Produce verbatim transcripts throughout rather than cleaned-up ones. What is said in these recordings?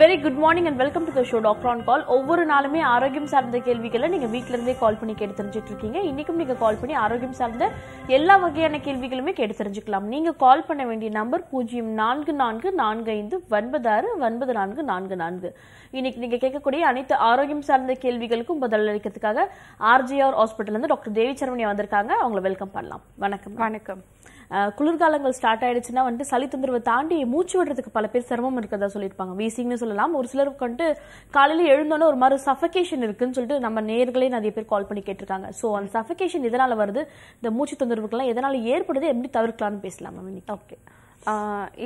Very good morning and welcome to the show Doctor On Call. Over and all, me Arogim Sartha Kelvikala, you can weekly call Puni Ketanjitrikinga, Inicum, you call Puni Arogim Sartha, Yella Vagana Kelvikalme Ketanjiklam. Ning call Panavendi number Pujim Nanka Nanka Nanka in the one Badar, one Badanka Nanka Nanka. Inicaka Kodi, Anita Arogim Sartha Kelvikalkum, Badalakataka, R G R Hospital and the Doctor Devi Charmani Adarkanga, Angla welcome Palam. Vanakam. Vanakam. குளிர்காலங்கள் start ஆயிடுச்சுனா வந்து சளி தொந்தரவை தாண்டி மூச்சு விடுறதுக்கு பல பேர் சிரமம் இருக்கதா சொல்லிருப்பாங்க. வீசிங்னு சொல்லலாம். ஒரு சிலருக்கு வந்து காலையில எழுந்தனே ஒரு மாதிரி சஃபகேஷன் இருக்குன்னு சொல்லிட்டு நம்ம நேயர்களே நிறைய பேர் கால் பண்ணி கேட்டிருக்காங்க. சோ அந்த சஃபகேஷன் எதனால வருது? இந்த மூச்சு தொந்தரவுகள்லாம் எதனால ஏற்படுது? எப்படி தவிர்க்கலாம்னு பேசலாம் மேம். ஓகே.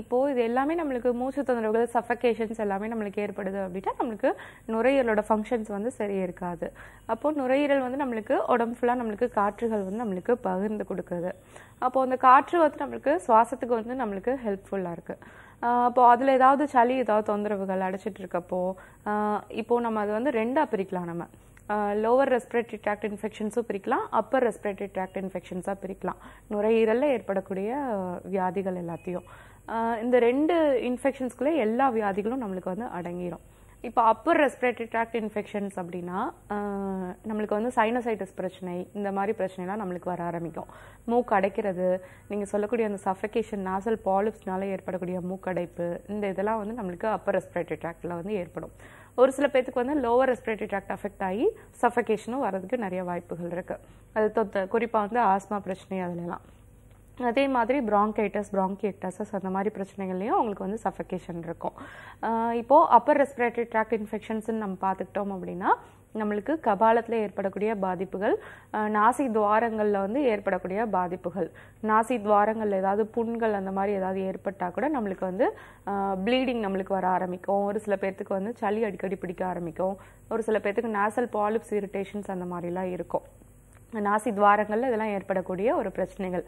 இப்போ இது எல்லாமே நமக்கு மூச்சு தொந்தரவுகள் சஃபகேஷன்ஸ் எல்லாமே நமக்கு ஏற்படுது அப்படினா நமக்கு நுரையீரலோட ஃபங்க்ஷன்ஸ் வந்து சரியா இருக்காது. அப்போ நுரையீரல் வந்து நமக்கு உடம்பு ஃபுல்லா நமக்கு காற்றுகள் வந்து நமக்கு பகிர்ந்து கொடுக்குது. அப்போ அந்த காற்று வந்து நமக்கு சுவாசத்துக்கு வந்து நமக்கு ஹெல்ப்ஃபுல்லா இருக்கு. அப்போ அதுல ஏதாவது சளி ஏதாவது தொந்தரவுகள் அடைச்சிட்டு இருக்கப்போ இப்போ நம்ம அது வந்து ரெண்டா பிரிக்கலாம். நம்ம lower respiratory tract infections பிரிக்கலாம், upper respiratory tract infections பிரிக்கலாம். நுரையீரல்ல ஏற்படக்கூடிய வியாதிகள் எல்லாத்தையும் இந்த ரெண்டு இன்ஃபெக்ஷன்ஸ்க்குள்ள எல்லா வியாதிகளும் நமக்கு வந்து அடங்கிரும். இப்போ upper respiratory tract infections அப்படினா நமக்கு வந்து சைனசைட்டிஸ் பிரச்சனை இந்த மாதிரி பிரச்சனைலாம் நமக்கு வர ஆரம்பிக்கும். மூக்கு அடைக்கிறது, நீங்க சொல்லக்கூடிய அந்த சஃபகேஷன் நாசல் பாலிப்ஸ்னால ஏற்படக்கூடிய மூக்கடைப்பு இந்த இதெல்லாம் வந்து நமக்கு upper respiratory tractல வந்து ஏற்படும். ஒரு சில பேருக்கு வந்து லோவர் ரெஸ்பிரேட்டரி ட்ராக்ட் அஃபெக்ட் ஆகி சஃபகேஷனும் வரதுக்கு நிறைய வாய்ப்புகள் இருக்கு. அது தொத்த குறிப்பாக வந்து ஆஸ்மா பிரச்சனை அதுலாம். அதே மாதிரி பிராங்கைட்டஸ் பிராங்கியக்டசஸ் அந்த மாதிரி பிரச்சனைகள்லையும் அவங்களுக்கு வந்து சஃபகேஷன் இருக்கும். இப்போது அப்பர் ரெஸ்பிரேட்டரி ட்ராக்ட் இன்ஃபெக்ஷன்ஸ்ன்னு நம்ம பார்த்துக்கிட்டோம் அப்படின்னா நம்மளுக்கு கபாலத்தில் ஏற்படக்கூடிய பாதிப்புகள், நாசி துவாரங்களில் வந்து ஏற்படக்கூடிய பாதிப்புகள், நாசி துவாரங்களில் ஏதாவது புண்கள் அந்த மாதிரி ஏதாவது ஏற்பட்டால் கூட நம்மளுக்கு வந்து ப்ளீடிங் நம்மளுக்கு வர ஆரம்பிக்கும். ஒரு சில பேர்த்துக்கு வந்து சளி அடிக்கடி பிடிக்க ஆரம்பிக்கும். ஒரு சில பேர்த்துக்கு நாசல் பாலிப்ஸ் இரிட்டேஷன்ஸ் அந்த மாதிரிலாம் இருக்கும். நாசி துவாரங்களில் இதெல்லாம் ஏற்படக்கூடிய ஒரு பிரச்சனைகள்.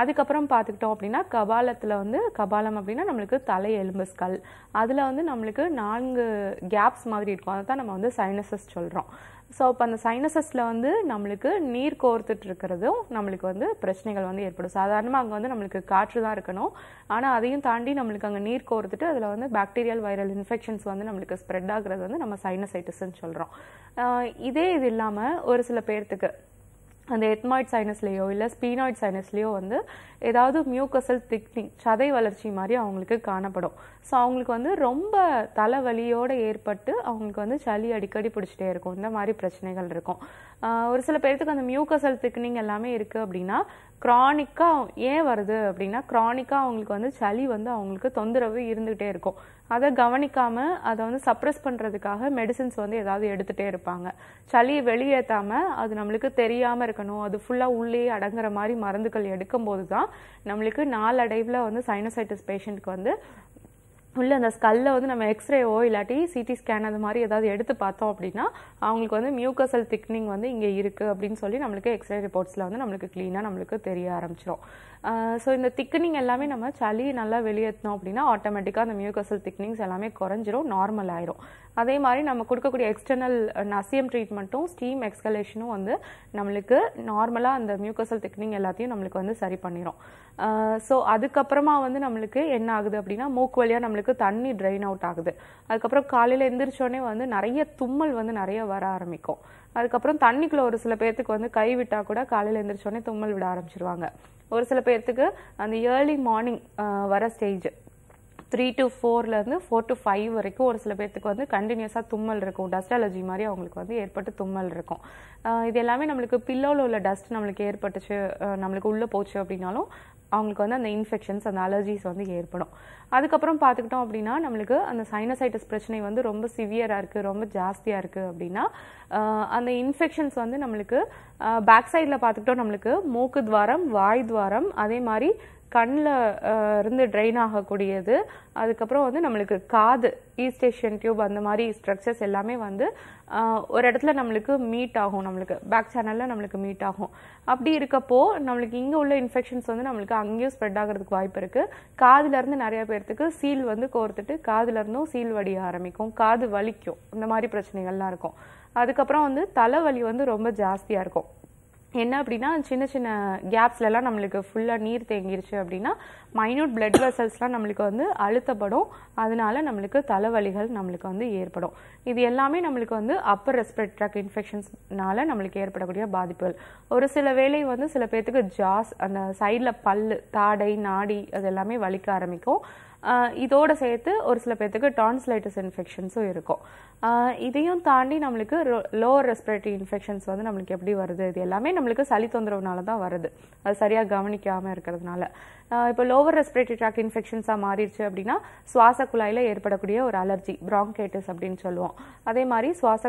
அதுக்கப்புறம் பார்த்துக்கிட்டோம் அப்படின்னா கபாலத்தில் வந்து கபாலம் அப்படின்னா நம்மளுக்கு தலை எலும்பு ஸ்கல் அதில் வந்து நம்மளுக்கு நான்கு கேப்ஸ் மாதிரி இருக்கும். அதை தான் நம்ம வந்து சைனசஸ் சொல்கிறோம். ஸோ அப்போ அந்த சைனசஸில் வந்து நம்மளுக்கு நீர் கோர்த்துட்டு இருக்கிறதும் நம்மளுக்கு வந்து பிரச்சனைகள் வந்து ஏற்படும். சாதாரணமாக அங்கே வந்து நம்மளுக்கு காற்று தான் இருக்கணும், ஆனால் அதையும் தாண்டி நம்மளுக்கு அங்கே நீர் கோர்த்துட்டு அதில் வந்து பாக்டீரியல் வைரல் இன்ஃபெக்ஷன்ஸ் வந்து நம்மளுக்கு ஸ்ப்ரெட் ஆகுறது வந்து நம்ம சைனசைட்டிஸ்ன்னு சொல்கிறோம். இதே இது இல்லாமல் ஒரு சில பேர்த்துக்கு அந்த எத்மாய்ட் சைனஸ்லேயோ இல்லை ஸ்பீனாய்ட் சைனஸ்லேயோ வந்து ஏதாவது மியூக்கசல் திக்னிங் சதை வளர்ச்சி மாதிரி அவங்களுக்கு காணப்படும். ஸோ அவங்களுக்கு வந்து ரொம்ப தலைவலியோடு ஏற்பட்டு அவங்களுக்கு வந்து சளி அடிக்கடி பிடிச்சிட்டே இருக்கும். இந்த மாதிரி பிரச்சனைகள் இருக்கும். ஒரு சில பேர்த்துக்கு அந்த மியூக்கசல் திக்னிங் எல்லாமே இருக்குது அப்படின்னா க்ரானிக்காக ஏன் வருது அப்படின்னா க்ரானிக்காக அவங்களுக்கு வந்து சளி வந்து அவங்களுக்கு தொந்தரவு இருந்துகிட்டே இருக்கும். அதை கவனிக்காமல் அதை வந்து சப்ரஸ் பண்ணுறதுக்காக மெடிசின்ஸ் வந்து ஏதாவது எடுத்துகிட்டே இருப்பாங்க. சளியை வெளியேற்றாமல் அது நம்மளுக்கு தெரியாமல் இருக்கணும், அது ஃபுல்லாக உள்ளே அடங்குற மாதிரி மருந்துகள் எடுக்கும்போது தான் நம்மளுக்கு நாளடைவில் வந்து சைனசைட்டிஸ் பேஷண்ட்டுக்கு வந்து உள்ள அந்த ஸ்கல்ல வந்து நம்ம எக்ஸ்ரேவோ இல்லாட்டி சிடி ஸ்கேன் அது மாதிரி ஏதாவது எடுத்து பார்த்தோம் அப்படின்னா அவங்களுக்கு வந்து மியூக்கசல் திக்னிங் வந்து இங்கே இருக்குது அப்படின்னு சொல்லி நம்மளுக்கு எக்ஸ்ரே ரிப்போர்ட்ஸில் வந்து நம்மளுக்கு க்ளீனாக நம்மளுக்கு தெரிய ஆரம்பிச்சிடும். ஸோ இந்த திக்னிங் எல்லாமே நம்ம சளி நல்லா வெளியேற்றினோம் அப்படின்னா ஆட்டோமேட்டிக்காக அந்த மியூக்கசல் திக்னிங்ஸ் எல்லாமே குறைஞ்சிரும், நார்மல் ஆயிரும். அதே மாதிரி நம்ம கொடுக்கக்கூடிய எக்ஸ்டர்னல் நசியம் ட்ரீட்மெண்ட்டும் ஸ்டீம் எக்ஸ்கலேஷனும் வந்து நம்மளுக்கு நார்மலாக அந்த மியூக்கசல் திக்னிங் எல்லாத்தையும் நம்மளுக்கு வந்து சரி பண்ணிடும். ஸோ அதுக்கப்புறமா வந்து நம்மளுக்கு என்ன ஆகுது அப்படின்னா மூக்கு வழியாக நம்மளுக்கு தண்ணி ட்ரைன் அவுட் ஆகுது. அதுக்கப்புறம் காலையில் எந்திரிச்சோடனே வந்து நிறைய தும்மல் வந்து நிறைய வர ஆரம்பிக்கும். அதுக்கப்புறம் தண்ணிக்குள்ளே ஒரு சில பேர்த்துக்கு வந்து கை விட்டால் கூட காலையில் எழுந்திரிச்சோடனே தும்மல் விட ஆரம்பிச்சிருவாங்க. ஒரு சில பேர்த்துக்கு அந்த ஏர்லி மார்னிங் வர ஸ்டேஜ் த்ரீ டு ஃபோர்லேருந்து ஃபோர் டு ஃபைவ் வரைக்கும் ஒரு சில பேர்த்துக்கு வந்து கண்டினியூஸாக தும்மல் இருக்கும். டஸ்ட் அலர்ஜி மாதிரி அவங்களுக்கு வந்து ஏற்பட்டு தும்மல் இருக்கும். இது எல்லாமே நம்மளுக்கு பில்லோவில் உள்ள டஸ்ட் நம்மளுக்கு ஏற்பட்டுச்சு நம்மளுக்கு உள்ளே போச்சு அப்படின்னாலும் அவங்களுக்கு வந்து அந்த இன்ஃபெக்ஷன்ஸ் அந்த அலர்ஜிஸ் வந்து ஏற்படும். அதுக்கப்புறம் பார்த்துக்கிட்டோம் அப்படின்னா நம்மளுக்கு அந்த சைனசைட்டிஸ் பிரச்சனை வந்து ரொம்ப சிவியராக இருக்குது, ரொம்ப ஜாஸ்தியாக இருக்குது அப்படின்னா அந்த இன்ஃபெக்ஷன்ஸ் வந்து நம்மளுக்கு பேக் சைடில் பார்த்துக்கிட்டோம் நம்மளுக்கு மூக்கு துவாரம், வாய் துவாரம், அதே மாதிரி கண்ணில் இருந்து ட்ரைன் ஆகக்கூடியது, அதுக்கப்புறம் வந்து நம்மளுக்கு காது ஈஸ்ட் ஏஷியன் டியூப் அந்த மாதிரி ஸ்ட்ரக்சர்ஸ் எல்லாமே வந்து ஒரு இடத்துல நம்மளுக்கு மீட் ஆகும். நம்மளுக்கு பேக் சேனலில் நம்மளுக்கு மீட் ஆகும். அப்படி இருக்கப்போ நம்மளுக்கு இங்கே உள்ள இன்ஃபெக்ஷன்ஸ் வந்து நம்மளுக்கு அங்கேயும் ஸ்ப்ரெட் ஆகிறதுக்கு வாய்ப்பு இருக்குது. காதுலேருந்து நிறைய பேர்த்துக்கு சீல் வந்து கோர்த்துட்டு காதுலேருந்தும் சீல் வடிய ஆரம்பிக்கும், காது வலிக்கும், இந்த மாதிரி பிரச்சனைகள்லாம் இருக்கும். அதுக்கப்புறம் வந்து தலைவலி வந்து ரொம்ப ஜாஸ்தியாக இருக்கும். என்ன அப்படினா சின்ன சின்ன கேப்ஸ்ல எல்லாம் நமக்கு ஃபுல்லா நீர் தேங்கிருச்சு அப்படினா மைனூட் blood vesselsலாம் நமக்கு வந்து அழுத்தப்படும் அதனால நமக்கு தலைவலிகள் நமக்கு வந்து ஏற்படும் இது எல்லாமே நமக்கு வந்து upper respiratory tract infectionsனால நமக்கு ஏற்படக்கூடிய பாதிப்புகள் ஒரு சில வேளை வந்து சில பேருக்கு ஜாஸ் அந்த சைடுல பல்லு தாடை நாடி அதெல்லாம் வலிக்க ஆரம்பிக்கும் இதோட சேர்த்து ஒரு சில பேருக்கு டான்சிலைட்டிஸ் இன்ஃபெக்ஷன்ஸும் இருக்கும் இதையும் தாண்டி நமக்கு லோவர் ரெஸ்பிரேட்டரி இன்ஃபெக்ஷன்ஸ் வந்து நமக்கு எப்படி வருது இது எல்லாமே நமக்கு சளி தொந்தரவுனால தான் வருது அது சரியா கவனிக்காம இருக்குறதுனால இப்போ லோவர் ரெஸ்பிரேட்டரி ட்ராக்ட் இன்ஃபெக்ஷன்ஸா மாறிடுச்சு அப்படினா சுவாச குழாயில ஏற்படக்கூடிய ஒரு அலர்ஜி bronchitis அப்படினு சொல்லுவோம் அதே மாதிரி சுவாச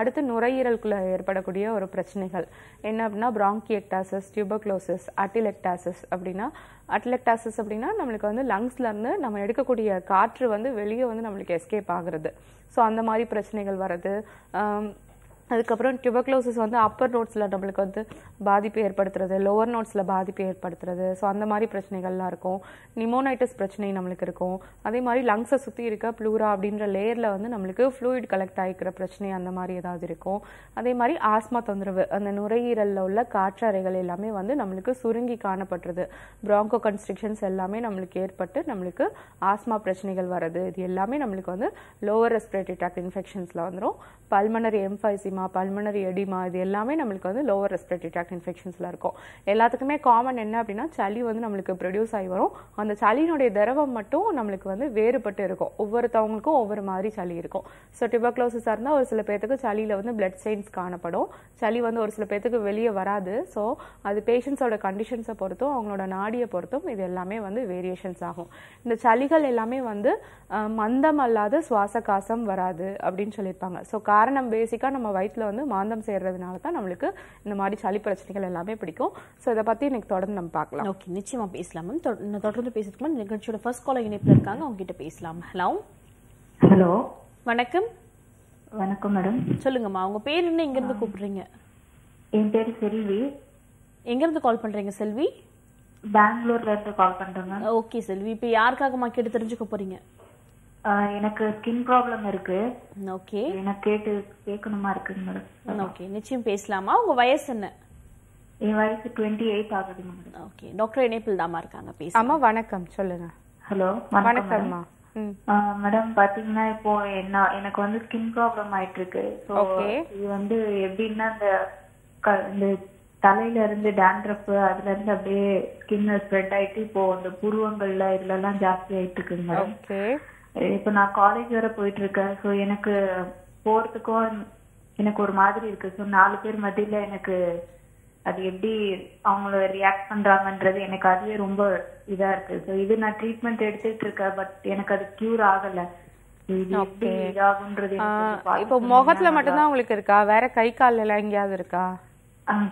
அடுத்து நுரையீரலுக்குள்ள ஏற்படக்கூடிய ஒரு பிரச்சனைகள் என்ன அப்படினா bronchiectasis tuberculosis atelectasis அப்படினா atelectasis அப்படினா நமக்கு வந்து லங்ஸ்ல இருந்து நம்ம எடுக்கக்கூடிய காற்று வந்து வெளிய வந்து நமக்கு எஸ்கேப் ஆகிறது சோ அந்த மாதிரி பிரச்சனைகள் வருது அதுக்கு அப்புறம் tuberculosis வந்து upper nodesல நமக்கு வந்து பாதிப்பு ஏற்படுத்துறது lower nodesல பாதிப்பு ஏற்படுத்துறது சோ அந்த மாதிரி பிரச்சனைகள்லாம் இருக்கும் pneumonitis பிரச்சனை நமக்கு இருக்கும் அதே மாதிரி lungs-அ சுத்தி இருக்க pleura அப்படிங்கற லேயர்ல வந்து நமக்கு fluid collect ஆகிக்கிற பிரச்சனை அந்த மாதிரி ஏதாவது இருக்கும் அதே மாதிரி ஆஸ்மா தொந்தரவு அந்த நுரையீரல்ல உள்ள காற்றறைகள் எல்லாமே வந்து நமக்கு சுருங்கி காணப்படுறது bronchoconstrictions எல்லாமே நமக்கு ஏற்பட்டு நமக்கு ஆஸ்மா பிரச்சனைகள் வருது இது எல்லாமே நமக்கு வந்து lower respiratory tract infectionsல வந்துரும் pulmonary emphysema pulmonary edema இது எல்லாமே நமக்கு வந்து lower respiratory tract infectionsல இருக்கும் எல்லாத்துக்குமே காமன் என்ன அப்படினா சளி வந்து நமக்கு ப்ரொடியூஸ் ஆகி வரும் அந்த சளியினுடைய திரவம் மட்டும் நமக்கு வந்து வேறுபட்டு இருக்கும் ஒவ்வொருத்தவங்களுக்கும் ஒவ்வொரு மாதிரி சளி இருக்கும் சோ tuberculosis இருந்தா ஒரு சில பேருக்கு சளியில வந்து blood stains காணப்படும் சளி வந்து ஒரு சில பேருக்கு வெளிய வராது சோ அது பேஷண்ட்ஸோட கண்டிஷன்ஸை பொறுத்து அவங்களோட நாடியை பொறுத்து இது எல்லாமே வந்து வேரியேஷன்ஸ் ஆகும் இந்த சளிகள் எல்லாமே வந்து மந்தம் அல்லாத சுவாச காசம் வராது அப்படினு சொல்லிருப்பாங்க சோ காரணம் பேசிக்கா நம்ம வயித்துல வந்து மாந்தம் சேர்றதுனால தான் நமக்கு இந்த மாதிரி சளி பிரச்சனைகள் எல்லாமே பிடிக்கும் சோ இத பத்தி இன்னைக்கு தொடர்ந்து நம்ம பார்க்கலாம் ஓகே நிச்சயமா பேசலாம் நான் தொடர்ந்து பேசிட்டு நான் நிகழ்ச்சியோட ஃபர்ஸ்ட் காலர் இணைப்புல இருக்காங்க அவங்க கிட்ட பேசலாம் ஹலோ ஹலோ வணக்கம் வணக்கம் மேடம் சொல்லுங்கமா உங்க பேர் என்ன எங்க இருந்து கூப்பிடுறீங்க என் பேர் செல்வி எங்க இருந்து கால் பண்றீங்க செல்வி பெங்களூர்ல இருந்து கால் பண்றேன் ஓகே செல்வி இப்போ யார்காக மா கேட்டு தெரிஞ்சுக்க போறீங்க எனக்கு ஸ்கின் ப்ராப்ளம் இருக்கு ஓகே எனக்கு கேட்டு கேக்கணுமா இருக்குங்க மேடம் ஓகே நிச்சயம் பேசலாமா உங்க வயசு என்ன என் வயசு இருபத்தி எட்டு ஆகுது மேடம் ஓகே டாக்டர் எனேபிள்தாமா இருக்காங்க பேச அம்மா வணக்கம் சொல்லுங்க ஹலோ வணக்கம் அம்மா மேடம் பாத்தீங்கன்னா இப்போ என்ன எனக்கு வந்து ஸ்கின் ப்ராப்ளம் ஆயிட்டு இருக்கு சோ இது வந்து எப்படின்னா அந்த தலையில இருந்து டாண்ட்ரஃப் அதுல இருந்து அப்படியே ஸ்கின் ஸ்ப்ரெட் ஆயிட்டு இப்போ அந்த புருவங்கள்ல இதெல்லாம் ஜாஸ்தி ஆயிட்டு இருக்குங்க மேடம் ஓகே இப்போ நான் காலேஜ் வர போயிட்டு இருக்கேன் சோ எனக்கு போறதுக்கும் எனக்கு ஒரு மாதிரி இருக்கு சோ நாலு பேர் மத்தியில எனக்கு அது எப்படி அவங்கள ரியாக்ட் பண்றாங்கன்றது எனக்கு அதுவே ரொம்ப இதா இருக்கு சோ இது நான் ட்ரீட்மெண்ட் எடுத்துட்டு இருக்கேன் பட் எனக்கு அது கியூர் ஆகல இது இதாகுன்றது இப்போ முகத்துல மட்டும் தான் உங்களுக்கு இருக்கா வேற கை கால்ல எல்லாம் எங்கயாவது இருக்கா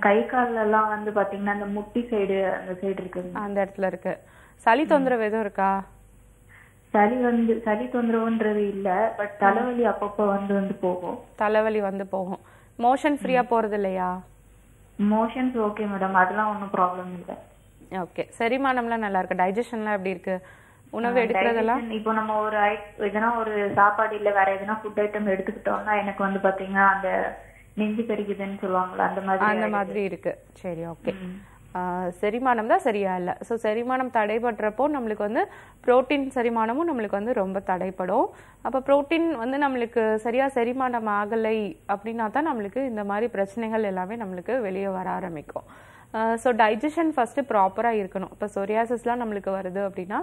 கை கால்ல எல்லாம் வந்து பாத்தீங்கன்னா அந்த முட்டி சைடு அந்த சைடு இருக்கு அந்த இடத்துல இருக்கு சளி தொந்தரவு எதுவும் இருக்கா சளி வந்து சளி தொந்தரவுன்றது இல்ல பட் தலைவலி அப்பப்ப வந்து வந்து போகும் தலைவலி வந்து போகும் மோஷன் ஃப்ரீயா போறது இல்லையா மோஷன்ஸ் ஓகே மேடம் அதெல்லாம் ஒண்ணும் ப்ராப்ளம் இல்ல ஓகே செரிமானம்லாம் நல்லா இருக்கு டைஜஷன்லாம் எப்படி இருக்கு உணவு எடுக்கிறதெல்லாம் இப்போ நம்ம ஒரு எதனா ஒரு சாப்பாடு இல்ல வேற எதனா ஃபுட் ஐட்டம் எடுத்துக்கிட்டோம்னா எனக்கு வந்து பாத்தீங்கன்னா அந்த நெஞ்சு பெருக்குதுன்னு சொல்லுவாங்களா அந்த மாதிரி அந்த மாதிரி இருக்கு சரி ஓகே செரிமானம் தான் சரியா இல்ல சோ செரிமானம் தடைபடுறப்போ நமக்கு வந்து புரோட்டீன் செரிமானமும் நமக்கு வந்து ரொம்ப தடைபடும் அப்ப புரோட்டீன் வந்து நமக்கு சரியா செரிமானம் ஆகலை அப்படினா தான் நமக்கு இந்த மாதிரி பிரச்சனைகள் எல்லாமே நமக்கு வெளிய வர ஆரம்பிக்கும் சோ டைஜஷன் ஃபர்ஸ்ட் ப்ராப்பரா இருக்கணும் இப்ப சொரியாசிஸ்லாம் நமக்கு வருது அப்படினா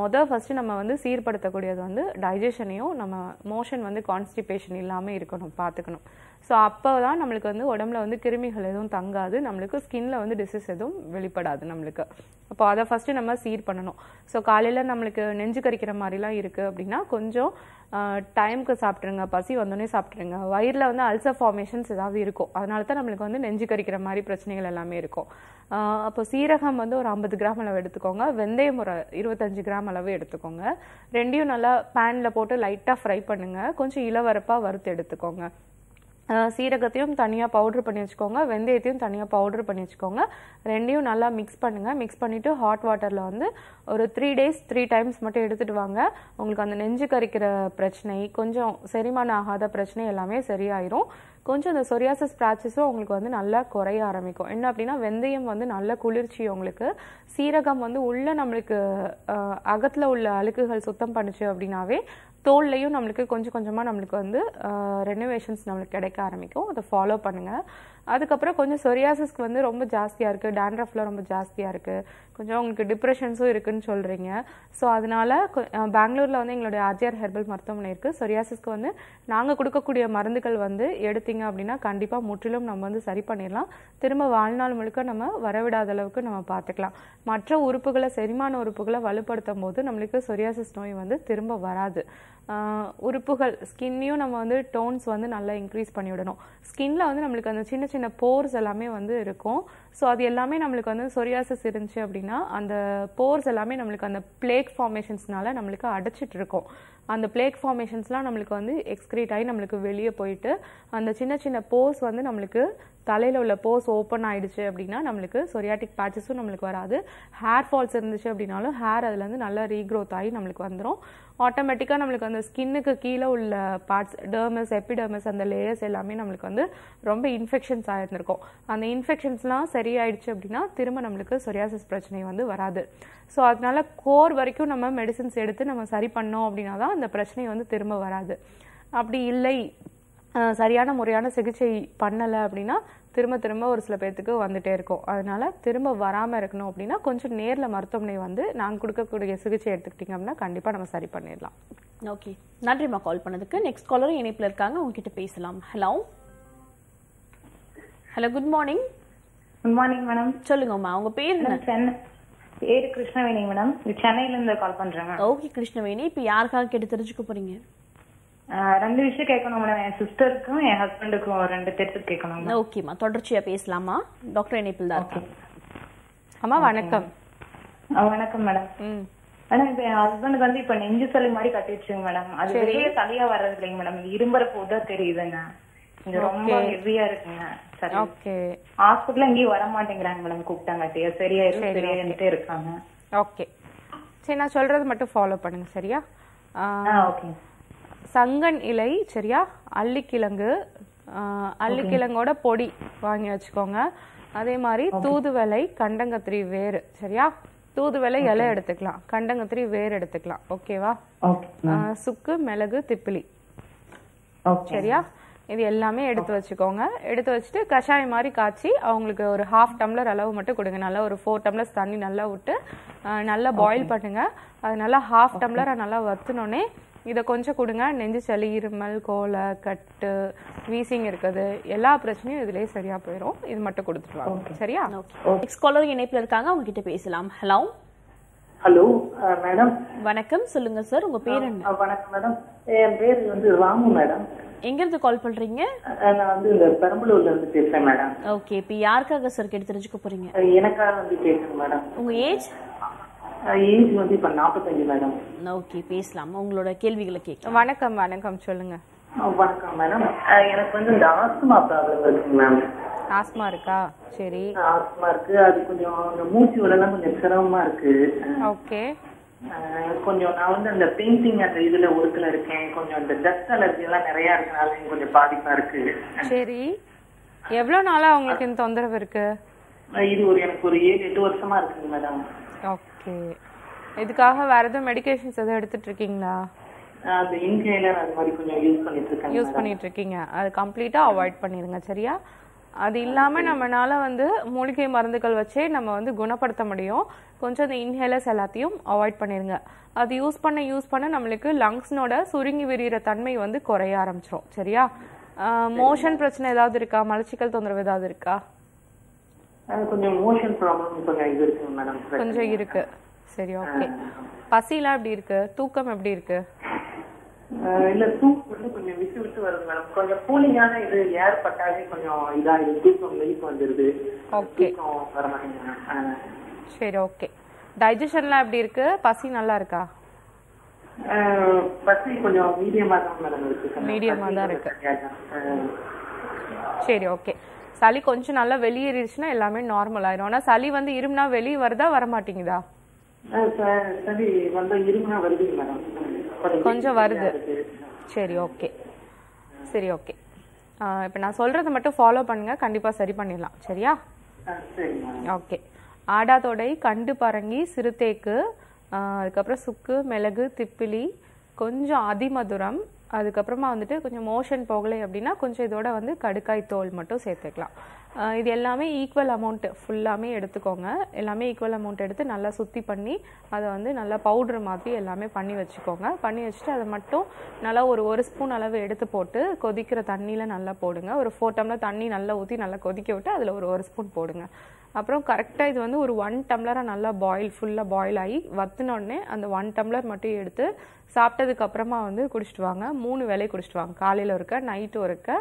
மொத ஃபர்ஸ்ட் நம்ம வந்து சீர்படுத்த கூடியது வந்து டைஜஷனையும் நம்ம மோஷன் வந்து கான்ஸ்டிபேஷன் இல்லாம இருக்கணும் பாத்துக்கணும் சோ அப்பதான் நமக்கு வந்து உடம்பல வந்து கிருமிகள் எதுவும் தங்காது நமக்கு ஸ்கின்ல வந்து டிசீஸ் எதுவும் வெளிப்படாது நமக்கு அப்ப அத ஃபர்ஸ்ட் நம்ம சீர் பண்ணனும் சோ காலையில நமக்கு நெஞ்சு கரிக்கிற மாதிரிலாம் இருக்கு அப்படினா கொஞ்சம் டைம்க்கு சாப்பிடுங்க பசி வந்தோனே சாப்பிடுங்க வயிறுல வந்து அல்சர் ஃபார்மேஷன்ஸ் ஏதாவது இருக்கும் அதனால தான் நமக்கு வந்து நெஞ்சு கரிக்கிற மாதிரி பிரச்சனைகள் எல்லாமே இருக்கும் அப்போ சீரகம் வந்து ஒரு ஐம்பது கிராம் அளவு எடுத்துக்கோங்க வெந்தயம் ஒரு இருபத்தஞ்சு கிராம் அளவு எடுத்துக்கோங்க ரெண்டையும் நல்லா பேன்ல போட்டு லைட்டா ஃப்ரை பண்ணுங்க கொஞ்சம் இளவரப்பா வறுத்து எடுத்துக்கோங்க சீரகத்தையும் தனியா பவுடர் பண்ணி வச்சுக்கோங்க வெந்தயத்தையும் தனியா பவுடர் பண்ணி வச்சுக்கோங்க ரெண்டையும் நல்லா மிக்ஸ் பண்ணுங்க மிக்ஸ் பண்ணிட்டு ஹாட் வாட்டர்ல வந்து ஒரு three days three times மட்டும் எடுத்துட்டு வாங்க உங்களுக்கு அந்த நெஞ்சு கரிக்கிற பிரச்சனை கொஞ்சம் செரிமான ஆகாத பிரச்சனை எல்லாமே சரியாயிரும் கொஞ்சம் அந்த சொரியாசிஸ் பிராச்சஸும் உங்களுக்கு வந்து நல்லா குறைய ஆரம்பிக்கும். என்ன அப்படின்னா வெந்தயம் வந்து நல்ல குளிர்ச்சி உங்களுக்கு, சீரகம் வந்து உள்ள நமக்கு அகத்துல உள்ள அழுக்குகள் சுத்தம் பண்ணுச்சு அப்படினாவே தோள்லயும் நமக்கு கொஞ்சம் கொஞ்சமா நமக்கு வந்து ரெனோவேஷன்ஸ் நமக்கு கிடைக்க ஆரம்பிக்கும். அத ஃபாலோ பண்ணுங்க. அதுக்கு அப்புறம் கொஞ்சம் சொரியாசிஸ்க்கு வந்து ரொம்ப ஜாஸ்தியா இருக்கு, டாண்ட்ரஃப்ல ரொம்ப ஜாஸ்தியா இருக்கு, கொஞ்சம் உங்களுக்கு டிப்ரஷன்ஸும் இருக்குன்னு சொல்றீங்க. சோ அதனால பெங்களூர்ல வந்து எங்களுடைய ஆர்ஜிஆர் ஹெர்பல் மருத்துவமனை இருக்கு. சொரியாசிஸ்க்கு வந்து நாங்க கொடுக்கக்கூடிய மருந்துகள் வந்து எடுத்தீங்க அப்படினா கண்டிப்பா முற்றிலும் நம்ம வந்து சரி பண்ணிரலாம். திரும்ப வாழ்நாள் முழுக்க நம்ம வரவிடாத அளவுக்கு நம்ம பாத்துக்கலாம். மற்ற உறுப்புகளை செரிமான உறுப்புகளை வலுப்படுத்தும் போது நமக்கு சொரியாசிஸ் நோய் வந்து திரும்ப வராது. உறுப்புகள் ஸ்கின்னியும் நம்ம வந்து டோன்ஸ் வந்து நல்லா இன்க்ரீஸ் பண்ணி விடணும். ஸ்கின்ல வந்து நமக்கு அந்த சின்ன சின்ன போர்ஸ் எல்லாமே வந்து இருக்கும். சோ அது எல்லாமே நமக்கு வந்து சொரியாசிஸ் இருந்துச்சு அப்படினா அந்த போர்ஸ் எல்லாமே நமக்கு அந்த பிளேக் ஃபார்மேஷன்ஸ்னால நமக்கு அடைச்சிட்டு இருக்கும். அந்த பிளேக் ஃபார்மேஷன்ஸ்லாம் நமக்கு வந்து எக்ஸ்க்ரீட் ஆகி நமக்கு வெளியே போயிட்டு அந்த சின்ன சின்ன போர்ஸ் வந்து நமக்கு தலையில உள்ள போர்ஸ் ஓப்பன் ஆயிடுச்சு அப்படின்னா நமக்கு சொரியாட்டிக் பேச்சஸும் நமக்கு வராது. ஹேர் ஃபால்ஸ் இருந்துச்சு அப்படின்னாலும் ஹேர் அதுல இருந்து நல்லா ரீக்ரோத் ஆகி நமக்கு வந்துடும். ஆட்டோமேட்டிக்கா நமக்கு அந்த ஸ்கின்னுக்கு கீழே உள்ள பார்ட்ஸ் டெர்மஸ் எபிடெர்மஸ் அந்த லேயர்ஸ் எல்லாமே நமக்கு வந்து ரொம்ப இன்ஃபெக்ஷன்ஸ் ஆயிருந்திருக்கும். அந்த இன்ஃபெக்ஷன்ஸ்லாம் சரியாயிடுச்சு அப்படின்னா திரும்ப நமக்கு சொரியாசிஸ் பிரச்சனை வந்து வராது. ஸோ அதனால கோர் வரைக்கும் நம்ம மெடிசின்ஸ் எடுத்து நம்ம சரி பண்ணோம் அப்படின்னா தான் அந்த பிரச்சனை வந்து திரும்ப வராது. அப்படி இல்லை சரியான முறையான சிகிச்சை பண்ணலை அப்படின்னா திரும்ப திரும்ப ஒரு சில பேர்த்துக்கு வந்துட்டே இருக்கும். அதனால திரும்ப வராமல் இருக்கணும் அப்படின்னா கொஞ்சம் நேரில் மருத்துவமனை வந்து நாங்கள் கொடுக்கக்கூடிய சிகிச்சை எடுத்துக்கிட்டீங்க அப்படின்னா கண்டிப்பாக நம்ம சரி பண்ணிடலாம். ஓகே, நன்றிம்மா கால் பண்ணதுக்கு. நெக்ஸ்ட் காலரும் இணைப்பில் இருக்காங்க, உங்ககிட்ட பேசலாம். Hello hello good morning. Good morning madam. சொல்லுங்கம்மா, உங்க பேர் என்ன? பேர் கிருஷ்ணவேணி மேடம், சென்னையில இருந்து கால் பண்றேன். ஓகே கிருஷ்ணவேணி, இப்ப யாருக்காக கேட்டு தெரிஞ்சுக்க போறீங்க? ரெண்டு விஷயம் கேட்கணும் மேடம், என் சிஸ்டருக்கும் என் ஹஸ்பண்டுக்கும் ரெண்டு பேருக்கு கேட்கணும். ஓகேம்மா, தொடர்ச்சியா பேசலாமா? டாக்டர் இணைப்பில் தான் இருக்கேன். அம்மா வணக்கம். வணக்கம் மேடம். மேடம் இப்ப என் ஹஸ்பண்டுக்கு வந்து இப்ப நெஞ்சு சளி மாதிரி கட்டிடுச்சுங்க மேடம். அது பெரிய சளியா வர்றது இல்லைங்க மேடம், இரும்புற போதுதான் தெரியுதுங்க. ரொம்ப ஹெவியா இருக்குங்க. ஹாஸ்பிட்டல் எங்கேயும் வர மாட்டேங்கிறாங்க மேடம், கூப்பிட்டாங்க சரியாயிரும் சரியாயிட்டே இருக்காங்க. ஓகே சரி, நான் சொல்றது மட்டும் ஃபாலோ பண்ணுங்க சரியா? சங்கன் இலை சரியா, அல்லிக்கிழங்கு, அல்லிக்கிழங்கோட பொடி வாங்கி வச்சுக்கோங்க. அதே மாதிரி தூதுவளை, கண்டங்கத்திரி வேறு சரியா, தூதுவளை இலை எடுத்துக்கலாம், கண்டங்கத்திரி வேறு எடுத்துக்கலாம். ஓகேவா? சுக்கு, மிளகு, திப்பிலி சரியா, இது எல்லாமே எடுத்து வச்சுக்கோங்க. எடுத்து வச்சுட்டு கஷாயம் மாதிரி காய்ச்சி அவங்களுக்கு ஒரு ஹாஃப் டம்ளர் அளவு மட்டும் கொடுங்க. நல்லா ஒரு ஃபோர் டம்ளர்ஸ் தண்ணி நல்லா விட்டு நல்லா பாயில் பண்ணுங்க. அது நல்லா ஹாஃப் டம்ளர் நல்லா வத்தினோடனே இதை கொஞ்சம் கொடுங்க. நெஞ்சு சளி, இருமல், கோலை, கட்டு, வீசிங் இருக்குது எல்லா பிரச்சனையும் இதுலயே சரியா போயிடும். இது மட்டும் கொடுத்துருவாங்க சரியா? நெக்ஸ்ட் காலர் இணைப்புல இருக்காங்க, அவங்க கிட்ட பேசலாம். ஹலோ ஹலோ மேடம் வணக்கம். சொல்லுங்க சார், உங்க பேர் என்ன? வணக்கம் மேடம், என் பேர் வந்து ராமு மேடம். எங்க இருந்து கால் பண்றீங்க? நான் வந்து பெரம்பலூர்ல இருந்து பேசுறேன் மேடம். ஓகே, இப்போ யாருக்காக சார் கேட்டு தெரிஞ்சுக்க போறீங்க? எனக்காக வந்து பேசுறேன் மேடம். உங்க ஏஜ்? ஏஜ் வந்து இப்ப நாற்பத்தஞ்சு மேடம். ஓகே பேசலாம், உங்களோட கேள்விகளை கேட்க. வணக்கம் வணக்கம், சொல்லுங்க. வணக்கம் மேடம், எனக்கு வந்து இந்த ஆஸ்துமா ப்ராப்ளம் இருக்கு மேம். ஆஸ்துமா இருக்கா? சரி, ஆஸ்துமா இருக்கு. அது கொஞ்சம் மூச்சு விடலாம், கொஞ்சம் சிரமமா இருக்கு. ஓகே, கொஞ்சம் நான் வந்து அந்த பெயிண்டிங் அந்த இதுல ஒருக்குல இருக்கேன். கொஞ்சம் இந்த டஸ்ட் அலர்ஜி எல்லாம் நிறைய இருக்கனால கொஞ்சம் பாதிப்பா இருக்கு. சரி, எவ்வளவு நாளா உங்களுக்கு இந்த தொந்தரவு இருக்கு? இது ஒரு எனக்கு ஒரு ஏழு எட்டு வருஷமா இருக்குங்க மேடம். ஓகே, இதுக்காக வேற ஏதாவது மெடிகேஷன்ஸ் ஏதாவது எடுத்துட்டு இருக்கீங்களா? அந்த இன்ஹேலர் அது மாதிரி கொஞ்சம் யூஸ் பண்ணிட்டு இருக்கேன். யூஸ் பண்ணிட்டு இருக்கீங்க, அது கம்ப்ளீட்டா அவாய்ட் பண்ணிருங்க சரியா? அது இல்லாம நம்மளால வந்து மூலிகை மருந்துகள் வச்சே நம்ம வந்து குணப்படுத்த முடியும். கொஞ்சம் இந்த இன்ஹேலர்ஸ் எல்லாத்தையும் அவாய்ட் பண்ணிருங்க. அது யூஸ் பண்ண யூஸ் பண்ண நம்மளுக்கு லங்ஸ்னோட சுருங்கி விரிகிற தன்மை வந்து குறைய ஆரம்பிச்சிடும் சரியா? மோஷன் பிரச்சனை ஏதாவது இருக்கா? மலச்சிக்கல் தொந்தரவு ஏதாவது இருக்கா? கொஞ்சம் இருக்கு. சரி ஓகே, பசிலாம் எப்படி இருக்கு? தூக்கம் எப்படி இருக்கு? இல்ல தூக்கம் வந்து கொஞ்சம் விட்டு விட்டு வருது மேடம். கொஞ்சம் கூலிங்கான இது ஏர் பட்டாலே கொஞ்சம் இதாகி தூக்கம் வெளிக்கு வந்துருது. ஓகே சரி ஓகே, டைஜஷன்லாம் எப்படி இருக்கு? பசி நல்லா இருக்கா? பசி கொஞ்சம் மீடியமா தான் மேடம் இருக்கு. மீடியமா தான் இருக்கு. சரி ஓகே, சளி கொஞ்சம் நல்லா வெளியேறிடுச்சுன்னா எல்லாமே நார்மல் ஆயிரும். ஆனா சளி வந்து இருமுனா வெளியே வருதா வரமாட்டேங்குதா? சளி வந்து இருமுனா வருது மேடம், கொஞ்சம் வருது. சரி ஓகே சரி ஓகே, இப்போ நான் சொல்றது மட்டும் ஃபாலோ பண்ணுங்க கண்டிப்பா சரி பண்ணிடலாம் சரியா சரிமா ஓகே ஆடாதோடை கண்டு பரங்கி சிறுதேக்கு அதுக்கு அப்புறம் சுக்கு மிளகு திப்பிலி கொஞ்சம் அதிமதுரம் அதுக்கு அப்புறமா வந்துட்டு கொஞ்சம் மோஷன் போகலை அப்படினா கொஞ்சம் இதோட வந்து கடுக்காய் தோல் மட்டும் சேர்த்துக்கலாம் இது எல்லாமே ஈக்குவல் அமௌண்ட் ஃபுல்லாமே எடுத்துக்கோங்க எல்லாமே ஈக்குவல் அமௌண்ட் எடுத்து நல்லா சுத்தி பண்ணி அத வந்து நல்லா பவுடர் மாதிரி எல்லாமே பண்ணி வச்சுக்கோங்க பண்ணி வச்சிட்டு அத மட்டும் நல்லா ஒரு ஒரு ஸ்பூன் அளவு எடுத்து போட்டு கொதிக்கிற தண்ணில நல்லா போடுங்க ஒரு நாலு டம்ளர் தண்ணி நல்லா ஊத்தி நல்லா கொதிக்க விட்டு அதுல ஒரு ஒரு ஸ்பூன் போடுங்க அப்புறம் கரெக்ட்டா இது வந்து ஒரு ஒரு டம்ளரா நல்லா பாயில் ஃபுல்லா பாயில் ஆகி வத்தின உடனே அந்த ஒரு டம்ளர் மட்டும் எடுத்து சாப்பிட்டதுக்கு அப்புறமா வந்து குடிச்சிட்டு வாங்க மூணு வேளை குடிச்சிட்டு வாங்க காலையில ஒருக்க நைட் ஒருக்க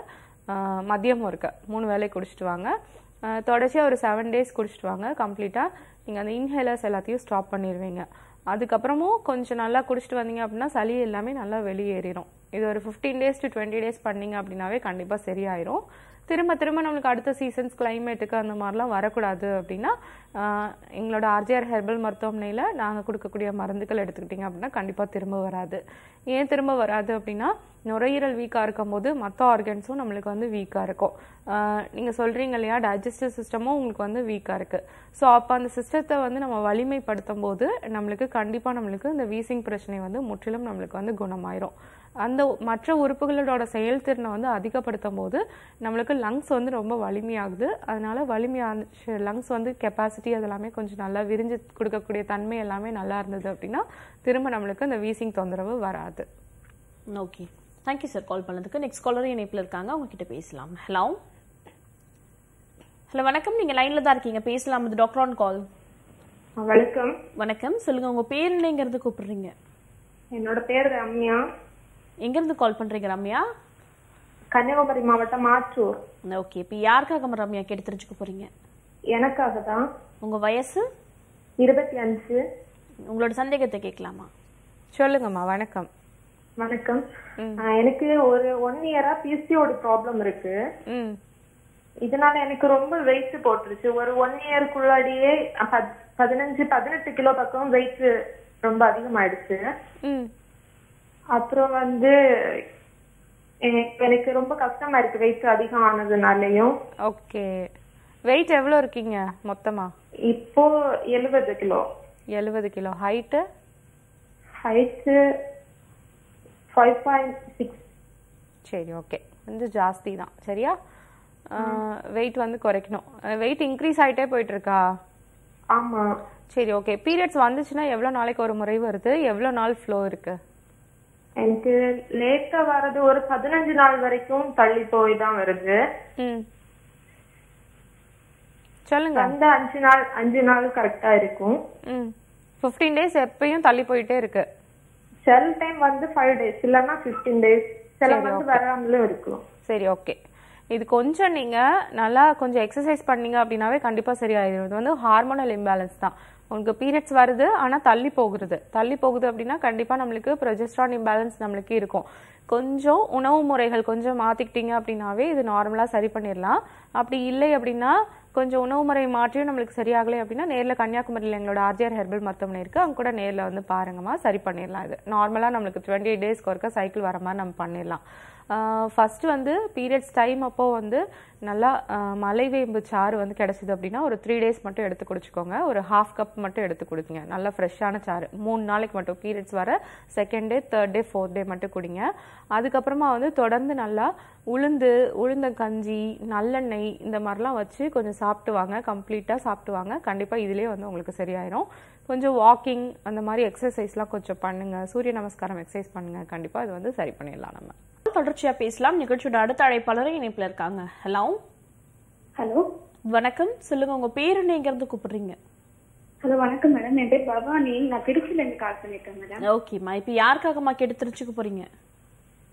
மதியம் ஒருக்க மூணு வேளை குடிச்சிட்டு வாங்க தொடர்ச்சியா ஒரு ஏழு டேஸ் குடிச்சிட்டு வாங்க கம்ப்ளீட்டா நீங்க அந்த இன்ஹேலர்ஸ் எல்லாத்தையும் ஸ்டாப் பண்ணிடுவீங்க அதுக்கு அப்புறமும் கொஞ்சம் நல்லா குடிச்சிட்டு வந்தீங்க அப்படினா சளி எல்லாமே நல்லா வெளியேறிடும் இது ஒரு பதினைந்து டேஸ் to இருபது டேஸ் பண்ணீங்க அப்படினாவே கண்டிப்பா சரியாயிடும் திரும்ப திரும்ப நமக்கு அடுத்த சீசன்ஸ் கிளைமேட்டுக்கு அந்த மாதிரிலாம் வர கூடாது அப்படினா எங்களோட ஆர்ஜிஆர் ஹெர்பல் மருத்துவமனையில நாங்க கொடுக்கக்கூடிய மருந்துகள் எடுத்துக்கிட்டீங்க அப்படினா கண்டிப்பா திரும்ப வராது ஏன் திரும்ப வராது அப்படினா நுரையீரல் வீக்கா இருக்கும்போது மத்த ஆர்கன்ஸும் நமக்கு வந்து வீக்கா இருக்கும் நீங்க சொல்றீங்கலையா டைஜெஸ்டிவ் சிஸ்டமும் உங்களுக்கு வந்து வீக்கா இருக்கு சோ அப்ப அந்த சிஸ்டத்தை வந்து நம்ம வலிமைப்படுத்தும்போது நமக்கு கண்டிப்பா நமக்கு இந்த வீசிங் பிரச்சனை வந்து முற்றிலும் நமக்கு வந்து குணமாயிடும் அந்த மற்ற உறுப்புகளோட செயல்திறனை வந்து அதிகப்படுத்தும்போது நமக்கு lungs வந்து ரொம்ப வலிமையாகுது அதனால வலிமையான lungs வந்து capacity அதெல்லாம் கொஞ்சம் நல்லா விரிஞ்சு கொடுக்க கூடிய தன்மை எல்லாமே நல்லா இருந்தது அப்படினா திரும்ப நமக்கு அந்த வீசிங் தொந்தரவு வராது okay thank you sir call பண்ணதுக்கு நெக்ஸ்ட் காலர் இணைப்புல இருக்காங்க அவங்க கிட்ட பேசலாம் ஹலோ ஹலோ வணக்கம் நீங்க லைன்ல தான் இருக்கீங்க பேசலாம் டாக்டர் ஆன் கால் வணக்கம் வணக்கம் சொல்லுங்க உங்க பேர் என்னங்கறது கூப்பிடுறீங்க என்னோட பேர் ரம்யா எங்க இருந்து கால் பண்றீங்க ரம்யா கன்னியாகுமரி மாவட்டம் மாத்தூர் ஓகே இப்போ யார்காக ரம்யா கேட்டு தெரிஞ்சுக்க போறீங்க எனக்காக தான் உங்க வயசு இருபத்தி ஐந்து உங்களோட சந்தேகத்தை கேட்கலாமா சொல்லுங்கம்மா வணக்கம் வணக்கம் எனக்கு ஒரு ஒரு இயரா பிசிஓடி ப்ராப்ளம் இருக்கு இதனால எனக்கு ரொம்ப weight போட்டுருச்சு ஒரு ஒரு இயர் குள்ளாடியே பதினைந்து பதினெட்டு கிலோ பக்கம் weight ரொம்ப அதிகமாயிடுச்சு அப்புறம் வந்து எனக்கு ரொம்ப கஷ்டமா இருக்கு weight அதிகம் ஆனதுனாலயும் ஓகே weight எவ்வளவு இருக்கீங்க மொத்தமா இப்போ எழுபது கிலோ எழுபது கிலோ height height ஐந்து புள்ளி ஆறு சரி ஓகே வந்து ಜಾಸ್ತಿ தான் சரியா weight வந்து குறைக்கணும் weight increase ஆயிட்டே போயிட்டு இருக்கா ஆமா சரி ஓகே பீரியட்ஸ் வந்துச்சுனா எவ்வளவு நாளைக்கு ஒரு முறை வருது எவ்வளவு நாள் flow இருக்கு எனக்கு லேட்டா வரது ஒரு பதினைந்து நாள் வரைக்கும் தள்ளி போய் தான் வருது ம் சொல்லுங்க அந்த அஞ்சு நாள் அஞ்சு நாள் கரெக்ட்டா இருக்கும் ம் பதினைந்து டேஸ் எப்பவும் தள்ளி போயிட்டே இருக்கு சில டைம் வந்து ஐந்து டேஸ் இல்லனா பதினைந்து டேஸ் சில வந்து வராமலே இருக்கும் சரி ஓகே இது கொஞ்சம் நீங்க நல்லா கொஞ்சம் எக்சர்சைஸ் பண்ணீங்க அப்படினாவே கண்டிப்பா சரியாயிடும் இது வந்து ஹார்மோனல் இம்பேலன்ஸ் தான் உங்களுக்கு பீரியட்ஸ் வருது ஆனா தள்ளி போகுது தள்ளி போகுது அப்படினா கண்டிப்பா நமக்கு progesterone imbalance நமக்கு இருக்கும் கொஞ்சம் உணவு முறைகள் கொஞ்சம் மாத்திக்கிட்டீங்க அப்படினாவே இது நார்மலா சரி பண்ணிரலாம் அப்படி இல்லை அப்படினா கொஞ்சம் உணவு முறை மாற்றியே நமக்கு சரியாகலை அப்படினா நேர்ல கன்னியாகுமரியில எங்களோட ஆர்ஜிஆர் ஹெர்பல் மருத்துவமனை இருக்கு அங்க கூட நேர்ல வந்து பாருங்கமா சரி பண்ணிரலாம் இது நார்மலா நமக்கு இருபத்தி எட்டு டேஸ் ஒருக்க சைக்கிள் வர மாதிரி நம்ம பண்ணிரலாம் ஃபர்ஸ்ட் வந்து பீரியட்ஸ் டைம் அப்போ வந்து நல்லா மலைவேம்பு சாறு வந்து கிடைச்சது அப்படினா ஒரு மூன்று டேஸ் மட்டும் எடுத்து குடிச்சுக்கோங்க ஒரு half கப் மட்டும் எடுத்து குடிங்க நல்ல ஃப்ரெஷான சாறு மூணு நாளைக்கு மட்டும் பீரியட்ஸ் வர second day third day fourth day மட்டும் குடிங்க அதுக்கு அப்புறமா வந்து தொடர்ந்து நல்லா உளுந்து உளுந்த கஞ்சி நல்லெண்ணெய் இந்த மாதிரிலாம் வச்சு கொஞ்சம் சாப்பிடுவாங்க கம்ப்ளீட்டா சாப்பிடுவாங்க கண்டிப்பா இதுலயே வந்து உங்களுக்கு சரியாயிடும் கொஞ்சம் வாக்கிங் அந்த மாதிரி எக்சர்சைஸ்லாம் கொஞ்சம் பண்ணுங்க சூரிய நமஸ்காரம் எக்சர்சைஸ் பண்ணுங்க கண்டிப்பா இது வந்து சரி பண்ணிடலாம் நம்ம தொடர்ச்சியா பேசலாம் நிகழ்ச்சியோட அடுத்த அழைப்பாளர் இணைப்புல இருக்காங்க ஹலோ ஹலோ வணக்கம் சொல்லுங்க உங்க பேர் என்னங்கறது கூப்பிடுறீங்க ஹலோ வணக்கம் மேடம் என் பேர் பவானி நான் திருச்சில இருந்து கால் பண்ணிட்டேன் மேடம் ஓகே மா இப்போ யார்காக மா கேட்டு திருச்சிக்கு போறீங்க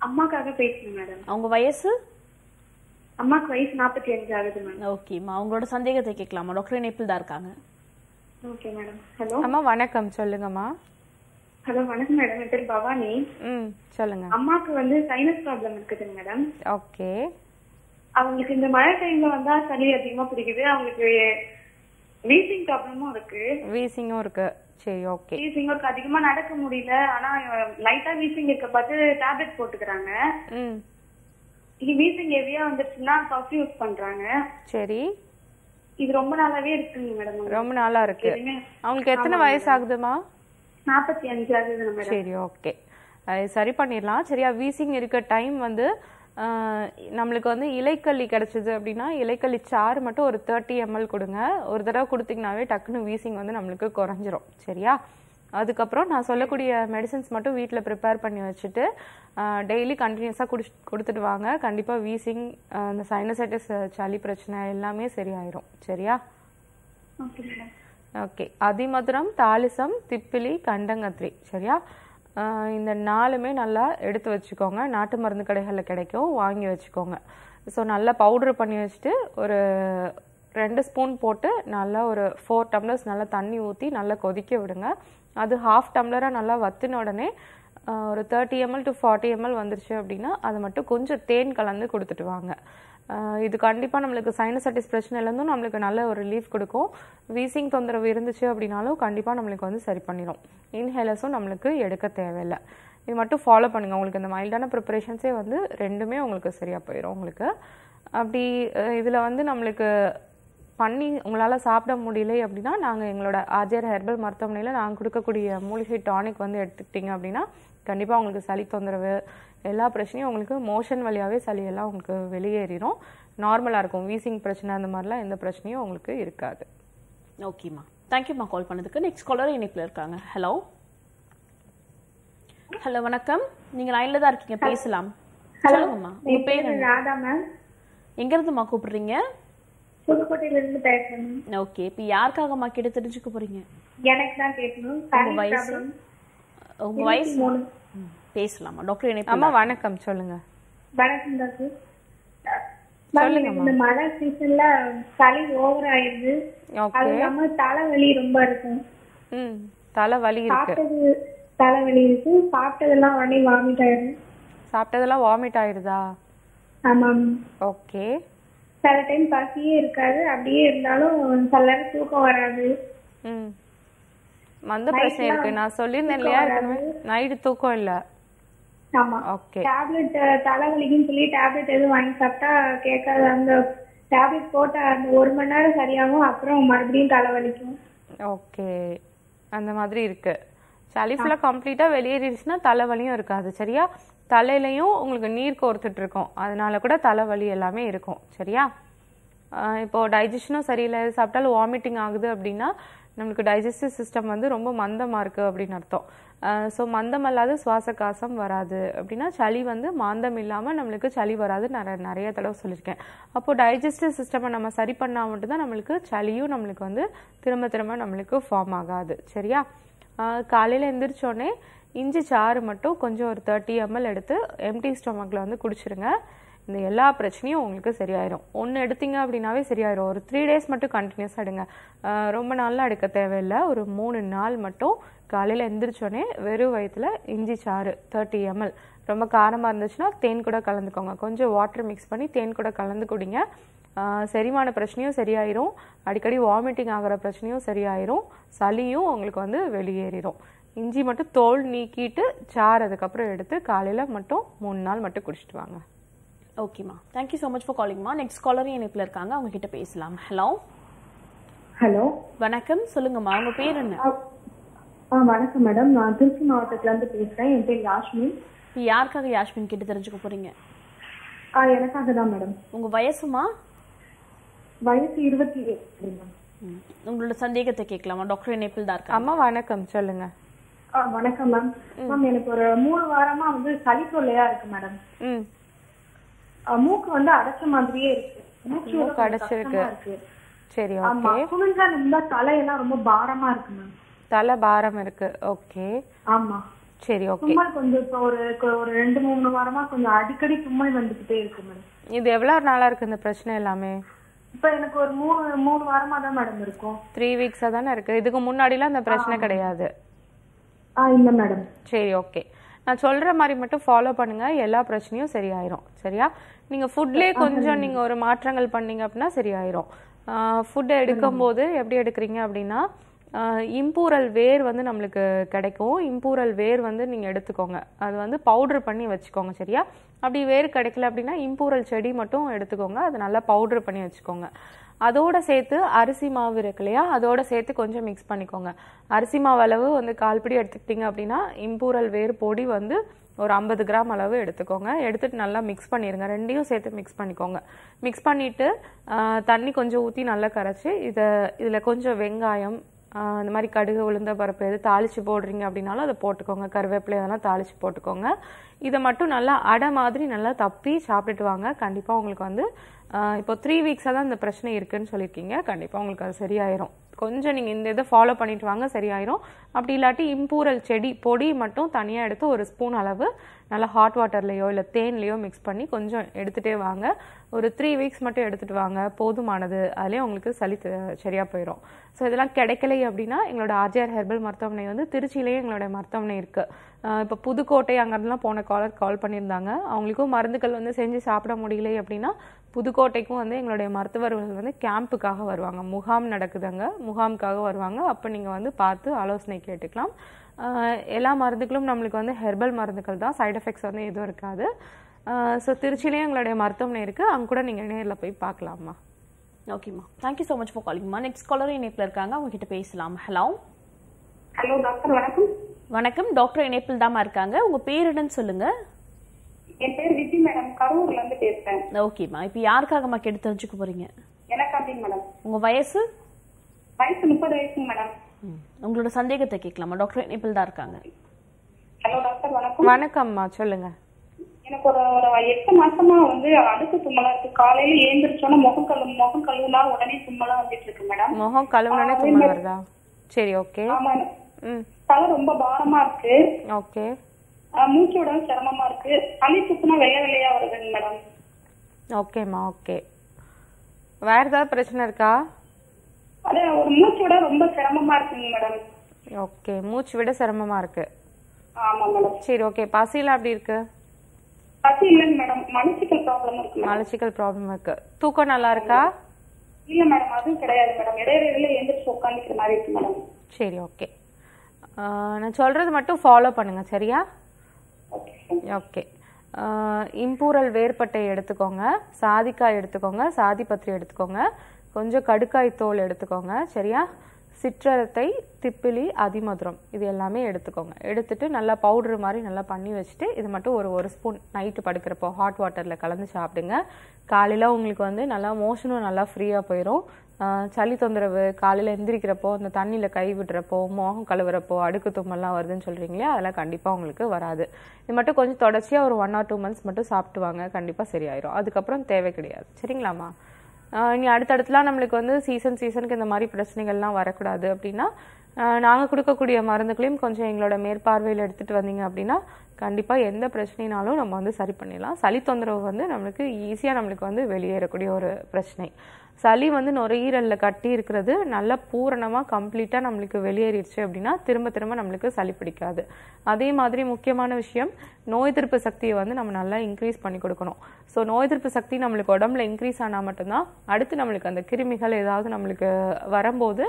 அம்மாக்காக பேசுறேன் மேடம் அவங்க வயசு அம்மாக்கு வயசு நாற்பத்தி ஐந்து ஆகுது மேடம் ஓகே மா அவங்களோட சந்தேகத்தை கேட்கலாமா டாக்டர் இணைப்புல தான் இருக்காங்க ஓகே மேடம் ஹலோ அம்மா வணக்கம் சொல்லுங்கமா ஹலோ வணக்கம் மேடம் என் பேர் பவானி ம் சொல்லுங்க அம்மாக்கு வந்து சைனஸ் ப்ராப்ளம் இருக்குது மேடம் ஓகே அவங்களுக்கு இந்த மழை டைம்ல வந்தா சளி அதிகமா பிடிக்குது அவங்களுக்கு வீசிங் ப்ராப்ளமும் இருக்கு வீசிங்கும் இருக்கு சரி ஓகே வீசிங்க்கு அதிகமா நடக்க முடியல ஆனா லைட்டா வீசிங் இருக்க பார்த்து டேப்லெட் போட்டுக்கறாங்க ம் வீசிங் ஹெவியா வந்துச்சுன்னா காஃபி யூஸ் பண்றாங்க. சரி, இது ரொம்ப நாளாவே இருக்குங்க மேடம். ரொம்ப நாளா இருக்கு. உங்களுக்கு எத்தனை வயசு ஆகுதுமா? நாற்பத்தி அஞ்சு ஆகுது மேடம். சரி, ஓகே, சரி பண்ணிரலாம். சரியா, வீசிங் இருக்க டைம் வந்து நம்மளுக்கு வந்து இலைக்கல்லி கிடைச்சது அப்படின்னா இலைக்கல்லி சாறு மட்டும் ஒரு தேர்ட்டி எம்எல் கொடுங்க. ஒரு தடவை கொடுத்தீங்கன்னாவே டக்குன்னு வீசிங் வந்து நம்மளுக்கு குறைஞ்சிரும். சரியா, அதுக்கப்புறம் நான் சொல்லக்கூடிய மெடிசன்ஸ் மட்டும் வீட்டில் ப்ரிப்பேர் பண்ணி வச்சுட்டு டெய்லி கண்டினியூஸாக குடி கொடுத்துட்டு வாங்க. கண்டிப்பாக வீசிங், அந்த சைனசைட்டிஸ், சளி பிரச்சனை எல்லாமே சரியாயிரும். சரியா, ஓகே. அதிமதுரம், தாலிசம், திப்பிலி, கண்டங்கத்திரி, சரியா, இந்த நாலுமே நல்லா எடுத்து வச்சுக்கோங்க. நாட்டு மருந்து கடைகளில் கிடைக்கும், வாங்கி வச்சுக்கோங்க. ஸோ நல்லா பவுட்ரு பண்ணி வச்சுட்டு ஒரு ரெண்டு ஸ்பூன் போட்டு நல்லா ஒரு ஃபோர் டம்ளர்ஸ் நல்லா தண்ணி ஊற்றி நல்லா கொதிக்க விடுங்க. அது ஹாஃப் டம்ளராக நல்லா வத்தின உடனே ஒரு thirty ML to forty ML வந்துருச்சு அப்படின்னா அது மட்டும் கொஞ்சம் தேன் கலந்து கொடுத்துட்டு வாங்க. இது கண்டிப்பாக நம்மளுக்கு சைனசைட்டிஸ் பிரச்சனையிலேருந்தும் நம்மளுக்கு நல்ல ஒரு ரிலீஃப் கொடுக்கும். வீசிங் தொந்தரவு இருந்துச்சு அப்படின்னாலும் கண்டிப்பாக நம்மளுக்கு வந்து சரி பண்ணிடும். இன்ஹேலர்ஸும் நம்மளுக்கு எடுக்க தேவையில்லை. இது மட்டும் ஃபாலோ பண்ணுங்கள். உங்களுக்கு இந்த மைல்டான ப்ரிப்பரேஷன்ஸே வந்து ரெண்டுமே உங்களுக்கு சரியாக போயிடும். உங்களுக்கு அப்படி இதில் வந்து நம்மளுக்கு பண்ணி உங்களால் சாப்பிட முடியல அப்படின்னா நாங்கள் எங்களோட ஆஜர் ஹெர்பல் மருத்துவமனையில் நாங்கள் கொடுக்கக்கூடிய மூலிகை டானிக் வந்து எடுத்துக்கிட்டிங்க அப்படின்னா கண்டிப்பாக உங்களுக்கு சளி தொந்தரவு எல்லா பிரச்சனையும் உங்களுக்கு மோஷன் வழியாகவே சளியெல்லாம் உங்களுக்கு வெளியேறிடும். நார்மலாக இருக்கும். வீசிங் பிரச்சனை அந்த மாதிரிலாம் எந்த பிரச்சனையும் உங்களுக்கு இருக்காது. ஓகேம்மா, தேங்க்யூம்மா கால் பண்ணதுக்கு. நெக்ஸ்ட் காலர் இணைப்பில் இருக்காங்க. ஹலோ ஹலோ வணக்கம். நீங்கள் லைனில் தான் இருக்கீங்க, பேசலாம். சொல்லுங்கம்மா, உங்கள் பேர் என்ன, எங்கேருந்துமா கூப்பிடுறீங்க? புதுக்கோட்டையிலிருந்து பேசணும். ஓகே, இப்போ யாருக்காகம்மா கிட்ட தெரிஞ்சுக்க போறீங்க? எனக்கு தான் கேட்கணும். உங்க வயசு உங்க வயசு பேசலாமா டாக்டர்? என்ன அம்மா வணக்கம், சொல்லுங்க. வணக்கம் டாக்டர், சொல்லுங்கம்மா. இந்த மழை சீசன்ல சளி ஓவர் ஆயிடுது. அதுக்காம தலைவலி ரொம்ப இருக்கும். ம், தலைவலி இருக்கு. தலைவலி இருக்கு. சாப்பிட்டதெல்லாம் உடனே வாமிட் ஆயிடுது. சாப்பிட்டதெல்லாம் வாமிட் ஆயிடுதா? ஆமாம். ஓகே, சில டைம் பசியே இருக்காது. அப்படியே இருந்தாலும் சில நேரம் தூக்கம் வராது. ம், அந்த பிரச்சனை இருக்கு. நான் சொல்லியிருந்தேன் இல்லையா, நைட்டு தூக்கம் இல்லை. ஆமா. ஓகே, டேப்லெட் தலைவலிக்குன்னு சொல்லி டேப்லெட் எதுவும் வாங்கி சாப்பிட்டா கேட்காது. அந்த டேப்லெட் போட்ட அந்த ஒரு மணி நேரம் சரியாகும், அப்புறம் மறுபடியும் தலைவலிக்கும். ஓகே, அந்த மாதிரி இருக்கு. சளி ஃபுல்லாக கம்ப்ளீட்டாக வெளியேறிடுச்சுன்னா தலைவலியும் இருக்காது. சரியா, தலையிலையும் உங்களுக்கு நீர் கோர்த்துட்டு இருக்கும், அதனால கூட தலைவலி எல்லாமே இருக்கும். சரியா, இப்போது டைஜஷனும் சரியில்லை, சாப்பிட்டாலும் வாமிட்டிங் ஆகுது அப்படின்னா நம்மளுக்கு டைஜஸ்டிவ் சிஸ்டம் வந்து ரொம்ப மந்தமாக இருக்குது அப்படின்னு அர்த்தம். ஸோ மந்தம் இல்லாத சுவாச காசம் வராது அப்படின்னா சளி வந்து மாந்தம் இல்லாமல் நம்மளுக்கு சளி வராது. நிறைய நிறைய தடவை சொல்லியிருக்கேன். அப்போது டைஜஸ்டிவ் சிஸ்டமை நம்ம சரி பண்ணால் மட்டும்தான் நம்மளுக்கு சளியும் நம்மளுக்கு வந்து திரும்ப திரும்ப நம்மளுக்கு ஃபார்ம் ஆகாது. சரியா, காலையில் எழுந்திரிச்சோடனே இஞ்சி சாறு மட்டும் கொஞ்சம் ஒரு தேர்ட்டி எம்எல் எடுத்து எம்டி ஸ்டொமக்கில் வந்து குடிச்சிருங்க. இந்த எல்லா பிரச்சனையும் உங்களுக்கு சரியாயிரும். ஒன்று எடுத்தீங்க அப்படின்னாவே சரியாயிரும். ஒரு த்ரீ டேஸ் மட்டும் கண்டினியூஸாக எடுங்க. ரொம்ப நாளெலாம் எடுக்க தேவையில்லை. ஒரு மூணு நாள் மட்டும் காலையில் எழுந்திரிச்சோடனே வெறும் வயிற்றுல இஞ்சி சாறு தேர்ட்டி எம்எல். ரொம்ப காரமாக இருந்துச்சுன்னா தேன் கூட கலந்துக்கோங்க. கொஞ்சம் வாட்டர் மிக்ஸ் பண்ணி தேன் கூட கலந்து குடிங்க. செரிமான பிரச்சனையும் சரியாயிரும். அடிக்கடி வாமிட்டிங் ஆகிற பிரச்சனையும் சரியாயிரும். சளியும் உங்களுக்கு வந்து வெளியேறிடும். இஞ்சி மட்டும் தோல் நீக்கிட்டு சார் அதுக்கப்புறம் எடுத்து காலையில் மட்டும் மூணு நாள் மட்டும் குடிச்சிட்டு வாங்க. ஓகேம்மா, தேங்க்யூ ஸோ மச் ஃபார் காலிங்மா. நெக்ஸ்ட் காலரும் இணைப்பில் இருக்காங்க, அவங்க கிட்ட பேசலாம். ஹலோ ஹலோ வணக்கம், சொல்லுங்கம்மா, உங்க பேர் என்ன? ஆ, வணக்கம் மேடம், நான் திருச்சி மாவட்டத்துலேருந்து பேசுகிறேன். என் பேர் யாஷ்மின். யாருக்காக யாஷ்மின் கிட்ட தெரிஞ்சுக்க போறீங்க? ஆ, எனக்காக தான் மேடம். உங்கள் வயசுமா? வயசு இருபத்தி ஏழு. உங்களோட சந்தேகத்தை கேட்கலாமா? டாக்டர் இணைப்பில் தான் இருக்காங்க. அம்மா வணக்கம், சொல்லுங்க. வணக்கம் மேம். மேம், எனக்கு ஒரு மூணு வாரமா வந்து சளி தொல்லையா இருக்கு மேடம். மூக்கு வந்து அடைச்ச மாதிரியே இருக்கு. மூக்கு அடைச்சிருக்கு. சரி, ஓகே. குளிஞ்சா நம்ம தலையெல்லாம் ரொம்ப பாரமா இருக்கு மேம். தலை பாரம் இருக்கு. ஓகே. ஆமா. சரி, ஓகே. தும்மல் கொஞ்சம் இப்போ ஒரு ஒரு ரெண்டு மூணு வாரமா கொஞ்சம் அடிக்கடி தும்மல் வந்துகிட்டே இருக்கு மேடம். இது எவ்வளவு நாளா இருக்கு இந்த பிரச்சனை எல்லாமே? இப்போ எனக்கு ஒரு மூணு மூணு வாரமா தான் மேடம் இருக்கும். த்ரீ வீக்ஸா தானே இருக்கு. இதுக்கு முன்னாடிலாம் அந்த பிரச்சனை கிடையாது. ஆ, இல்லை மேடம். சரி, ஓகே. நான் சொல்கிற மாதிரி மட்டும் ஃபாலோ பண்ணுங்கள். எல்லா பிரச்சனையும் சரியாயிரும். சரியா, நீங்கள் ஃபுட்லேயே கொஞ்சம் நீங்கள் ஒரு மாற்றங்கள் பண்ணிங்க அப்படின்னா சரியாயிரும். ஃபுட்டை எடுக்கும்போது எப்படி எடுக்கிறீங்க அப்படின்னா இம்பூரல் வேர் வந்து நமக்கு கிடைக்கும். இம்பூரல் வேர் வந்து நீங்க எடுத்துக்கோங்க, அது வந்து பவுடர் பண்ணி வச்சுக்கோங்க சரியா. அப்படி வேர் கிடைக்கல அப்படினா இம்பூரல் செடி மட்டும் எடுத்துக்கோங்க, அது நல்லா பவுடர் பண்ணி வச்சுக்கோங்க. அதோட சேர்த்து அரிசி மாவு இருக்குலையா, அதோட சேர்த்து கொஞ்சம் மிக்ஸ் பண்ணிக்கோங்க. அரிசி மாவு அளவு வந்து கால் பிடி எடுத்துக்கிட்டீங்க அப்படின்னா இம்பூரல் வேர் பொடி வந்து ஒரு ஐம்பது கிராம் அளவு எடுத்துக்கோங்க. எடுத்துட்டு நல்லா மிக்ஸ் பண்ணிடுங்க, ரெண்டையும் சேர்த்து மிக்ஸ் பண்ணிக்கோங்க. மிக்ஸ் பண்ணிட்டு தண்ணி கொஞ்சம் ஊற்றி நல்லா கரைச்சி இதை இதில் கொஞ்சம் வெங்காயம் இந்த மாதிரி கடுகு உளுந்த பருப்பு எது தாளிச்சு போடுறீங்க அப்படின்னாலும் அதை போட்டுக்கோங்க, கருவேப்பிலை அதெல்லாம் தாளிச்சு போட்டுக்கோங்க. இதை மட்டும் நல்லா அடை மாதிரி நல்லா தப்பி சாப்பிட்டுட்டு வாங்க, கண்டிப்பாக உங்களுக்கு வந்து இப்போ த்ரீ வீக்ஸாக தான் இந்த பிரச்சனை இருக்குன்னு சொல்லியிருக்கீங்க, கண்டிப்பாக உங்களுக்கு அது சரியாயிரும். கொஞ்சம் நீங்கள் இந்த இதை ஃபாலோ பண்ணிட்டு வாங்க, சரியாயிரும். அப்படி இல்லாட்டி இம்பூரல் செடி பொடி மட்டும் தனியாக எடுத்து ஒரு ஸ்பூன் அளவு நல்லா ஹாட் வாட்டர்லையோ இல்லை தேன்லையோ மிக்ஸ் பண்ணி கொஞ்சம் எடுத்துகிட்டே வாங்க. ஒரு த்ரீ வீக்ஸ் மட்டும் எடுத்துகிட்டு வாங்க, போதுமானது. அதிலே உங்களுக்கு சளி சரியாக போயிடும். ஸோ இதெல்லாம் கிடைக்கலை அப்படின்னா எங்களோட ஆர்ஜிஆர் ஹெர்பல் மருத்துவமனை வந்து திருச்சியிலேயே எங்களோட மருத்துவமனை இருக்குது. இப்போ புதுக்கோட்டை அங்கேருந்துலாம் போன காலர் கால் பண்ணியிருந்தாங்க, அவங்களுக்கும் மருந்துகள் வந்து செஞ்சு சாப்பிட முடியலை அப்படின்னா புதுக்கோட்டைக்கும் வந்து எங்களுடைய மருத்துவர்கள் வந்து கேம்புக்காக வருவாங்க, முகாம் நடக்குதுங்க, முகாமுக்காக வருவாங்க. அப்போ நீங்கள் வந்து பார்த்து ஆலோசனை கேட்டுக்கலாம். எல்லா மருந்துகளும் நம்மளுக்கு வந்து ஹெர்பல் மருந்துகள் தான், சைட் எஃபெக்ட்ஸ் வந்து எதுவும் இருக்காது. ஸோ திருச்சியிலே எங்களுடைய மருத்துவமனை இருக்குது, அங்கே கூட நீங்கள் நேரில் போய் பார்க்கலாம்மா. ஓகேம்மா, தேங்க்யூ ஸோ மச் ஃபார் காலிங்மா. நெக்ஸ்ட் காலர் இணைப்பில் இருக்காங்க, அவங்ககிட்ட பேசலாம். ஹலோ ஹலோ டாக்டர் வணக்கம். வணக்கம், டாக்டர் இணைப்பில் தாம்மா இருக்காங்க. உங்கள் பேர் என்னன்னு சொல்லுங்கள். என் பேர் விஜி மேடம், கரூர்ல இருந்து பேசுறேன். ஓகேமா, இப்போ யாருக்காகமா கேட்டு தெரிஞ்சுக்க போறீங்க? எனக்கு அப்படிங்க மேடம். உங்க வயசு? வயசு முப்பது வயசுங்க மேடம். உங்களோட சந்தேகத்தை கேட்கலாமா? டாக்டர் இனிப்பில் தான் இருக்காங்க. ஹலோ டாக்டர் வணக்கம். வணக்கம்மா, சொல்லுங்க. எனக்கு ஒரு எட்டு மாசமா வந்து அடுக்கு தும்மலா இருக்கு. காலையில ஏந்திரிச்சோன்னா முகம் கழு முகம் கழுவுனா உடனே தும்மலா வந்துட்டு இருக்கு மேடம். முகம் கழுவுனா தும்மல் வருதா? சரி, ஓகே. ஆமா, தலை ரொம்ப பாரமா இருக்கு. ஓகே. மூச்சோட சிரமமா இருக்கு. சளி சுத்தமா வெள்ளை வெள்ளையா வருதுங்க மேடம். ஓகேமா, ஓகே. வேற ஏதாவது பிரச்சனை இருக்கா? அது ஒரு மூச்சோட ரொம்ப சிரமமா இருக்குங்க மேடம். ஓகே, மூச்சு விட சிரமமா இருக்கு. ஆமா மேடம். சரி, ஓகே. பசியில அப்படி இருக்கு? பசி இல்லைங்க மேடம், மலச்சிக்கல் ப்ராப்ளம் இருக்கு. மலச்சிக்கல் ப்ராப்ளம் இருக்கு. தூக்கம் நல்லா இருக்கா? இல்ல மேடம், அதுவும் கிடையாது மேடம். இடையில எந்திரிச்சு உட்காந்துக்கிற மாதிரி இருக்கு மேடம். சரி, ஓகே. நான் சொல்றது மட்டும் ஃபாலோ பண்ணுங்க சரியா? ஓகே. இம்பூரல் வேர்பட்டை எடுத்துக்கோங்க, சாதிக்காய் எடுத்துக்கோங்க, சாதிப்பத்திரி எடுத்துக்கோங்க, கொஞ்சம் கடுக்காய் தோல் எடுத்துக்கோங்க சரியா. சிற்றரத்தை, திப்பிலி, அதிமதுரம் இது எல்லாமே எடுத்துக்கோங்க. எடுத்துட்டு நல்லா பவுடர் மாதிரி நல்லா பண்ணி வச்சுட்டு இது மட்டும் ஒரு ஒரு ஸ்பூன் நைட்டு படுக்கிறப்போ ஹாட் வாட்டரில் கலந்து சாப்பிடுங்க. காலையில் உங்களுக்கு வந்து நல்லா மோஷனும் நல்லா ஃப்ரீயாக போயிடும். சளி தொந்தரவு, காலையில் எந்திரிக்கிறப்போ அந்த தண்ணியில் கை விடுறப்போ மோகம் கழுவுறப்போ அடுக்கு தும்மல்லாம் வருதுன்னு சொல்கிறீங்களே, அதெல்லாம் கண்டிப்பாக உங்களுக்கு வராது. இது மட்டும் கொஞ்சம் தொடர்ச்சியாக ஒரு ஒன் ஆர் டூ மந்த்ஸ் மட்டும் சாப்பிட்டு வாங்க, கண்டிப்பாக சரியாயிரும். அதுக்கப்புறம் தேவை கிடையாது சரிங்களாம்மா. இனி அடுத்தடுத்துலாம் நம்மளுக்கு வந்து சீசன் சீசனுக்கு இந்த மாதிரி பிரச்சனைகள்லாம் வரக்கூடாது அப்படின்னா நாங்கள் கொடுக்கக்கூடிய மருந்துகளையும் கொஞ்சம் எங்களோட மேற்பார்வையில் எடுத்துகிட்டு வந்தீங்க அப்படின்னா கண்டிப்பாக எந்த பிரச்சனைனாலும் நம்ம வந்து சரி பண்ணிடலாம். சளி தொந்தரவு வந்து நம்மளுக்கு ஈஸியாக நம்மளுக்கு வந்து வெளியேறக்கூடிய ஒரு பிரச்சனை. சளி வந்து நுரையீரலில் கட்டி இருக்கிறது நல்லா பூரணமாக கம்ப்ளீட்டாக நம்மளுக்கு வெளியேறிடுச்சு அப்படின்னா திரும்ப திரும்ப நம்மளுக்கு சளி பிடிக்காது. அதே மாதிரி முக்கியமான விஷயம் நோய் எதிர்ப்பு சக்தியை வந்து நம்ம நல்லா இன்க்ரீஸ் பண்ணி கொடுக்கணும். ஸோ நோய் எதிர்ப்பு சக்தி நம்மளுக்கு உடம்புல இன்க்ரீஸ் ஆனால் மட்டும்தான் அடுத்து நம்மளுக்கு அந்த கிருமிகள் ஏதாவது நம்மளுக்கு வரும்போது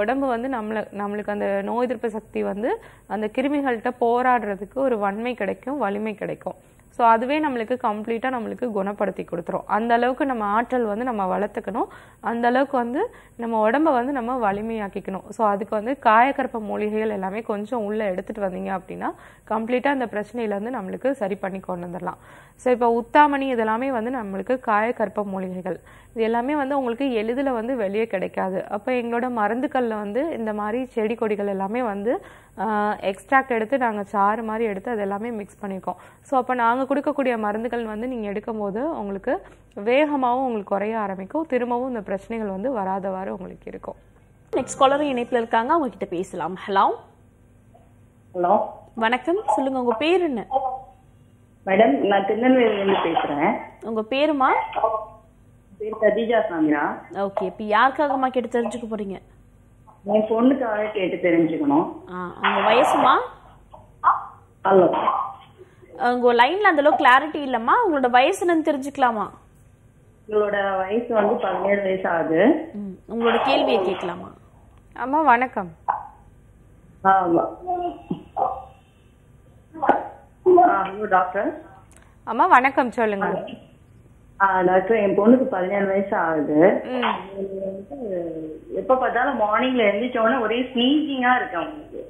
உடம்பு வந்து நம்மளை நம்மளுக்கு அந்த நோய் எதிர்ப்பு சக்தி வந்து அந்த கிருமிகள்கிட்ட போராடுறதுக்கு ஒரு வன்மை கிடைக்கும், வலிமை கிடைக்கும். ஸோ அதுவே நம்மளுக்கு கம்ப்ளீட்டாக நம்மளுக்கு குணப்படுத்தி கொடுத்துரும். அந்த அளவுக்கு நம்ம ஆற்றல் வந்து நம்ம வளர்த்துக்கணும், அந்த அளவுக்கு வந்து நம்ம உடம்பை வந்து நம்ம வலிமையாக்கிக்கணும். ஸோ அதுக்கு வந்து காயக்கற்ப மூலிகைகள் எல்லாமே கொஞ்சம் உள்ளே எடுத்துகிட்டு வந்தீங்க அப்படின்னா கம்ப்ளீட்டாக அந்த பிரச்சனையிலேருந்து நம்மளுக்கு சரி பண்ணி கொண்டு வந்துடலாம். ஸோ இப்போ உத்தாமணி இதெல்லாமே வந்து நம்மளுக்கு காயக்கற்ப மூலிகைகள், இது எல்லாமே வந்து உங்களுக்கு எளிதில் வந்து வெளியே கிடைக்காது. அப்போ எங்களோட மருந்துகளில் வந்து இந்த மாதிரி செடி கொடிகள் எல்லாமே வந்து எக்ஸ்ட்ராக்ட் எடுத்து நாங்கள் சாறு மாதிரி எடுத்து அது எல்லாமே மிக்ஸ் பண்ணியிருக்கோம். ஸோ அப்போ நாங்கள் கொடுக்கக்கூடிய மருந்துகள் வந்து நீங்கள் எடுக்கும்போது உங்களுக்கு வேகமாகவும் உங்களுக்கு குறைய ஆரம்பிக்கும், திரும்பவும் இந்த பிரச்சனைகள் வந்து வராதவாறு உங்களுக்கு இருக்கும். நெக்ஸ்ட் காலர் இணைப்பில் இருக்காங்க, அவங்க கிட்ட பேசலாம். ஹலோ ஹலோ வணக்கம், சொல்லுங்க. உங்க பேர் என்ன மேடம்? நான் திருநெல்வேலியிலிருந்து பேசுறேன். உங்க பேருமா? பேர் கதீஜா சாமிரா. ஓகே, இப்போ யாருக்காகமா கேட்டு தெரிஞ்சுக்க போறீங்க? என் பொண்ணுக்காக கேட்டு தெரிஞ்சுக்கணும். உங்க வயசுமா? ஹலோ, உங்க லைன்ல அந்த அளவு கிளாரிட்டி இல்லம்மா, உங்களோட வயசு என்னன்னு தெரிஞ்சுக்கலாமா? உங்களோட வயசு வந்து பதினேழு வயசு ஆகுது. உங்களோட கேள்வியை கேட்கலாமா? அம்மா வணக்கம். ஆமா டாக்டர். அம்மா வணக்கம் சொல்லுங்க. டாக்டர் என் பொண்ணுக்கு பதினேழு வயசு ஆகுது. எப்ப பார்த்தாலும் மார்னிங்ல எழுந்திரிச்சோடனே ஒரே ஸ்னீசிங்கா இருக்கு அவங்களுக்கு.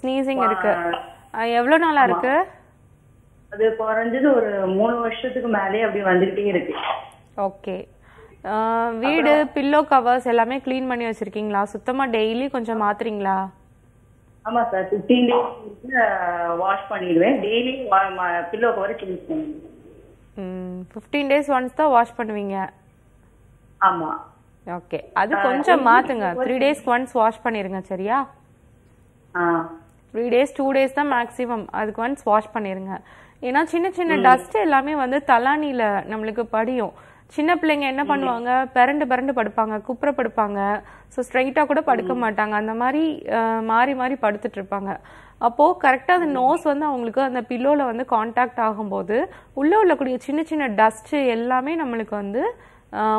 ஸ்னீசிங் இருக்கு. எவ்வளவு நாளா இருக்கு? அது குறைஞ்சது ஒரு மூணு வருஷத்துக்கு மேலே அப்படி வந்துட்டே இருக்கு. ஓகே. வீடு பில்லோ கவர்ஸ் எல்லாமே க்ளீன் பண்ணி வச்சிருக்கீங்களா? சுத்தமா டெய்லி கொஞ்சம் மாத்துறீங்களா? ஆமா சார், பதினைந்து டேஸ் வாஷ் பண்ணிடுவேன். டெய்லி பில்லோ கவர் க்ளீன் பண்ணுவேன். ம் பதினைந்து டேஸ் ஒன்ஸ் தான் வாஷ் பண்ணுவீங்க? ஆமா. ஓகே, அது கொஞ்சம் மாத்துங்க. மூன்று டேஸ் ஒன்ஸ் வாஷ் பண்ணிருங்க சரியா? ஆ மூன்று டேஸ் இரண்டு டேஸ் தான் மேக்ஸिमम. அதுக்கு ஒன்ஸ் வாஷ் பண்ணிருங்க. ஏன்னா சின்ன சின்ன டஸ்ட் எல்லாமே வந்து தலானில நம்மளுக்கு படியும். சின்ன பிள்ளைங்க என்ன பண்ணுவாங்க, பிறண்டு பிறண்டு படுப்பாங்க, குப்புற படுப்பாங்க. ஸோ ஸ்ட்ரைட்டாக கூட படுக்க மாட்டாங்க. அந்த மாதிரி மாறி மாறி படுத்துட்டு இருப்பாங்க. அப்போது கரெக்டாக அந்த நோஸ் வந்து அவங்களுக்கு அந்த பில்லோவில் வந்து கான்டாக்ட் ஆகும்போது உள்ளே உள்ளக்கூடிய சின்ன சின்ன டஸ்ட்டு எல்லாமே நம்மளுக்கு வந்து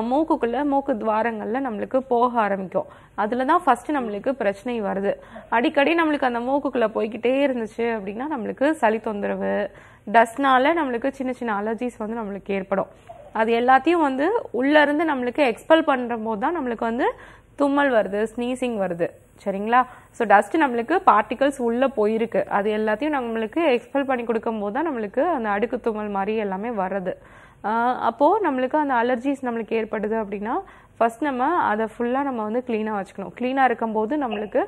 மூக்குக்குள்ளே மூக்கு துவாரங்களில் நம்மளுக்கு போக ஆரம்பிக்கும். அதில் தான் ஃபஸ்ட்டு நம்மளுக்கு பிரச்சனை வருது. அடிக்கடி நம்மளுக்கு அந்த மூக்குக்குள்ளே போய்கிட்டே இருந்துச்சு அப்படின்னா நம்மளுக்கு சளி தொந்தரவு, டஸ்ட்னால நம்மளுக்கு சின்ன சின்ன அலர்ஜிஸ் வந்து நம்மளுக்கு ஏற்படும். அது எல்லாத்தையும் வந்து உள்ளேருந்து நம்மளுக்கு எக்ஸ்பெல் பண்ணுற போது தான் நம்மளுக்கு வந்து தும்மல் வருது, ஸ்னீசிங் வருது சரிங்களா? ஸோ டஸ்ட் நம்மளுக்கு பார்ட்டிகல்ஸ் உள்ளே போயிருக்கு. அது எல்லாத்தையும் நம்மளுக்கு எக்ஸ்பெல் பண்ணி கொடுக்கும் போது தான் நம்மளுக்கு அந்த அடுக்கு தும்மல் மாதிரி எல்லாமே வர்றது. அப்போது நம்மளுக்கு அந்த அலர்ஜிஸ் நம்மளுக்கு ஏற்படுது அப்படின்னா ஃபஸ்ட் நம்ம அதை ஃபுல்லாக நம்ம வந்து க்ளீனாக வச்சுக்கணும். க்ளீனாக இருக்கும்போது நம்மளுக்கு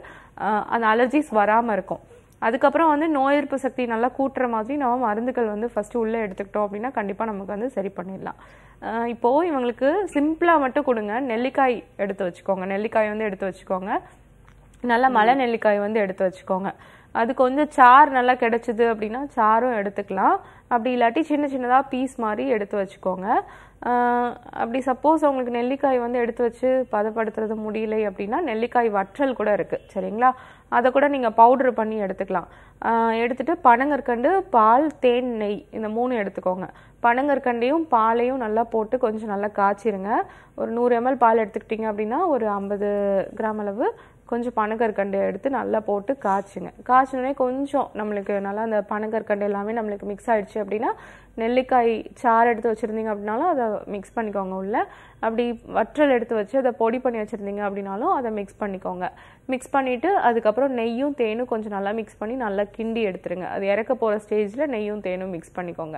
அந்த அலர்ஜிஸ் வராமல் இருக்கும். அதுக்கப்புறம் வந்து நோய் எதிர்ப்பு சக்தி நல்லா கூட்டுற மாதிரி நம்ம மருந்துகள் வந்து ஃபஸ்ட்டு உள்ளே எடுத்துக்கிட்டோம் அப்படின்னா கண்டிப்பாக நமக்கு வந்து சரி பண்ணிடலாம். இப்போது இவங்களுக்கு சிம்பிளாக மட்டும் கொடுங்க. நெல்லிக்காய் எடுத்து வச்சுக்கோங்க, நெல்லிக்காய் வந்து எடுத்து வச்சுக்கோங்க, நல்லா மலை நெல்லிக்காய் வந்து எடுத்து வச்சுக்கோங்க. அது கொஞ்சம் சார் நல்லா கிடைச்சிது அப்படின்னா சாரும் எடுத்துக்கலாம். அப்படி இல்லாட்டி சின்ன சின்னதாக பீஸ் மாதிரி எடுத்து வச்சுக்கோங்க. அப்படி சப்போஸ் அவங்களுக்கு நெல்லிக்காய் வந்து எடுத்து வச்சு பதப்படுத்துறது முடியலை அப்படின்னா நெல்லிக்காய் வற்றல் கூட இருக்குது சரிங்களா? அதை கூட நீங்கள் பவுட்ரு பண்ணி எடுத்துக்கலாம். எடுத்துகிட்டு பனங்கற்கண்டு, பால், தேன், நெய் இந்த மூணு எடுத்துக்கோங்க. பனங்கற்கண்டையும் பாலையும் நல்லா போட்டு கொஞ்சம் நல்லா காய்ச்சிருங்க. ஒரு நூறு எம்எல் பால் எடுத்துக்கிட்டிங்க அப்படின்னா ஒரு ஐம்பது கிராம் அளவு கொஞ்சம் பனங்கற்கண்டு எடுத்து நல்லா போட்டு காய்ச்சுங்க. காய்ச்சினோடனே கொஞ்சம் நம்மளுக்கு நல்லா அந்த பனங்கற்கண்டு எல்லாமே நம்மளுக்கு மிக்ஸ் ஆகிடுச்சு அப்படின்னா நெல்லிக்காய் சாறு எடுத்து வச்சுருந்தீங்க அப்படின்னாலும் அதை மிக்ஸ் பண்ணிக்கோங்க உள்ளே. அப்படி வற்றல் எடுத்து வச்சு அதை பொடி பண்ணி வச்சுருந்தீங்க அப்படின்னாலும் அதை மிக்ஸ் பண்ணிக்கோங்க. மிக்ஸ் பண்ணிவிட்டு அதுக்கப்புறம் நெய்யும் தேனும் கொஞ்சம் நல்லா மிக்ஸ் பண்ணி நல்லா கிண்டி எடுத்துருங்க. அது இறக்க போகிற ஸ்டேஜில் நெய்யும் தேனும் மிக்ஸ் பண்ணிக்கோங்க.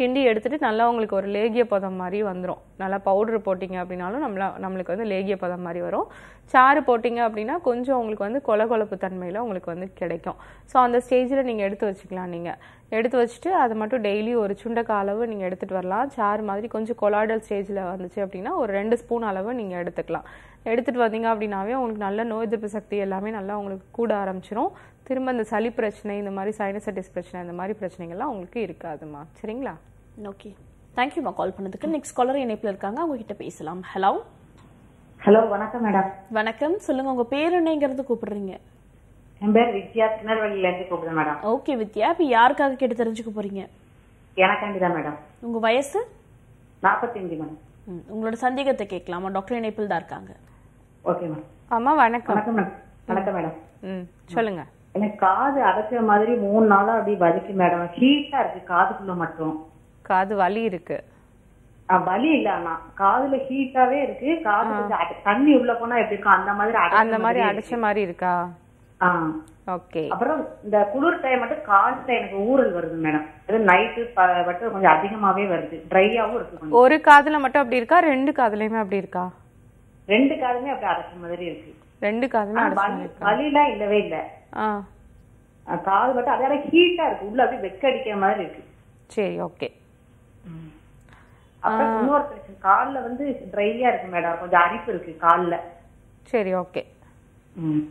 கிண்டி எடுத்துகிட்டு நல்லா உங்களுக்கு ஒரு லேகிய பதம் மாதிரி வந்துடும். நல்லா பவுட்ரு போட்டிங்க அப்படின்னாலும் நம்மள நம்மளுக்கு வந்து லேகிய பதம் மாதிரி வரும். சாறு போட்டிங்க அப்படின்னா கொஞ்சம் உங்களுக்கு வந்து கொல கொலப்பு தன்மையில் உங்களுக்கு வந்து கிடைக்கும். ஸோ அந்த ஸ்டேஜில் நீங்கள் எடுத்து வச்சுக்கலாம். நீங்கள் எடுத்து வச்சுட்டு அதை மட்டும் டெய்லி ஒரு சுண்டைக்காய் அளவு நீங்கள் எடுத்துகிட்டு வரலாம். சாறு மாதிரி கொஞ்சம் கொலாடல் ஸ்டேஜில் வந்துச்சு அப்படின்னா ஒரு ரெண்டு ஸ்பூன் அளவு நீங்கள் எடுத்துக்கலாம். எடுத்துகிட்டு வந்தீங்க அப்படின்னாவே உங்களுக்கு நல்ல நோய் எதிர்ப்பு சக்தி எல்லாமே நல்லா உங்களுக்கு கூட ஆரம்பிச்சிடும். திரும்ப இந்த சளி பிரச்சனை, இந்த மாதிரி சைனசைட்டிஸ் பிரச்சனை, இந்த மாதிரி பிரச்சனைகள்லாம் உங்களுக்கு இருக்காதுமா சரிங்களா? ஓகே, தேங்க்யூமா கால் பண்ணதுக்கு. நெக்ஸ்ட் காலர் இணைப்பில் இருக்காங்க, அவங்க கிட்ட பேசலாம். ஹலோ. ஹலோ வணக்கம் மேடம். வணக்கம், சொல்லுங்க. உங்க பேர் என்னங்கிறது கூப்பிடுறீங்க? என் பேர் வித்யா, திருநெல்வேலியிலேருந்து கூப்பிடுறேன் மேடம். ஓகே வித்யா, இப்போ யாருக்காக கேட்டு தெரிஞ்சுக்க போறீங்க? எனக்காண்டி தான் மேடம். உங்க வயசு? நாற்பத்தஞ்சு மேடம். உங்களோட சந்தேகத்தை கேட்கலாமா? டாக்டர் இணைப்பில் தான் இருக்காங்க. Okay madam. ஆமா வணக்கம். வணக்கம் மேடம். வணக்கம் மேடம். ம் சொல்லுங்க. எனக்கு காது அடைச்ச மாதிரி மூணு நாளா அப்படி வலிக்கு மேடம். ஹீட்டா இருக்கு காதுக்குள்ள மட்டும். காது வலி இருக்கு? வலி இல்ல, ஆனா காதுல ஹீட்டாவே இருக்கு. காது கொஞ்சம் தண்ணி உள்ள போனா எப்படி இருக்கும் அந்த மாதிரி அந்த மாதிரி அடைச்ச மாதிரி இருக்கா? ஓகே. அப்புறம் இந்த குளிர் டைம் மட்டும் காத்துல எனக்கு ஊறல் வருது மேடம். அது நைட்டு மட்டும் கொஞ்சம் அதிகமாவே வருது, ட்ரையாவும் இருக்கு. ஒரு காதுல மட்டும் அப்படி இருக்கா? ரெண்டு காதுலயுமே அப்படி இருக்கா? ரெண்டு காதுமே அப்படி அடைச்ச மாதிரி இருக்கு. ரெண்டு காதுமே வலிலாம் இல்லவே இல்ல. காது மட்டும் அதே ஹீட்டா இருக்கு, உள்ள அப்படியே வெக்க அடிக்கிற மாதிரி இருக்கு. சரி ஓகே. அப்புறம் இன்னொரு பிரச்சனை கால்ல வந்து ட்ரையா இருக்கு மேடம், கொஞ்சம் அரிப்பு இருக்கு கால்ல. சரி ஓகே. ம்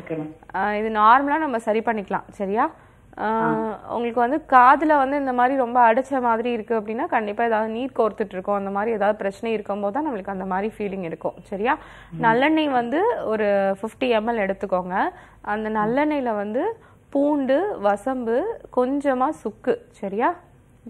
ஓகே மேம். இது நார்மலா நம்ம சரி பண்ணிக்கலாம் சரியா? உங்களுக்கு வந்து காதுல வந்து இந்த மாதிரி ரொம்ப அடைச்ச மாதிரி இருக்கு அப்படின்னா கண்டிப்பா ஏதாவது நீர் கோர்த்துட்டு இருக்கும், அந்த மாதிரி ஏதாவது பிரச்சனை இருக்கும் போது தான் நம்மளுக்கு அந்த மாதிரி ஃபீலிங் இருக்கும் சரியா? நல்லெண்ணெய் வந்து ஒரு ஃபிஃப்டி எம்எல் எடுத்துக்கோங்க. அந்த நல்லெண்ணெயில வந்து பூண்டு, வசம்பு, கொஞ்சமா சுக்கு சரியா?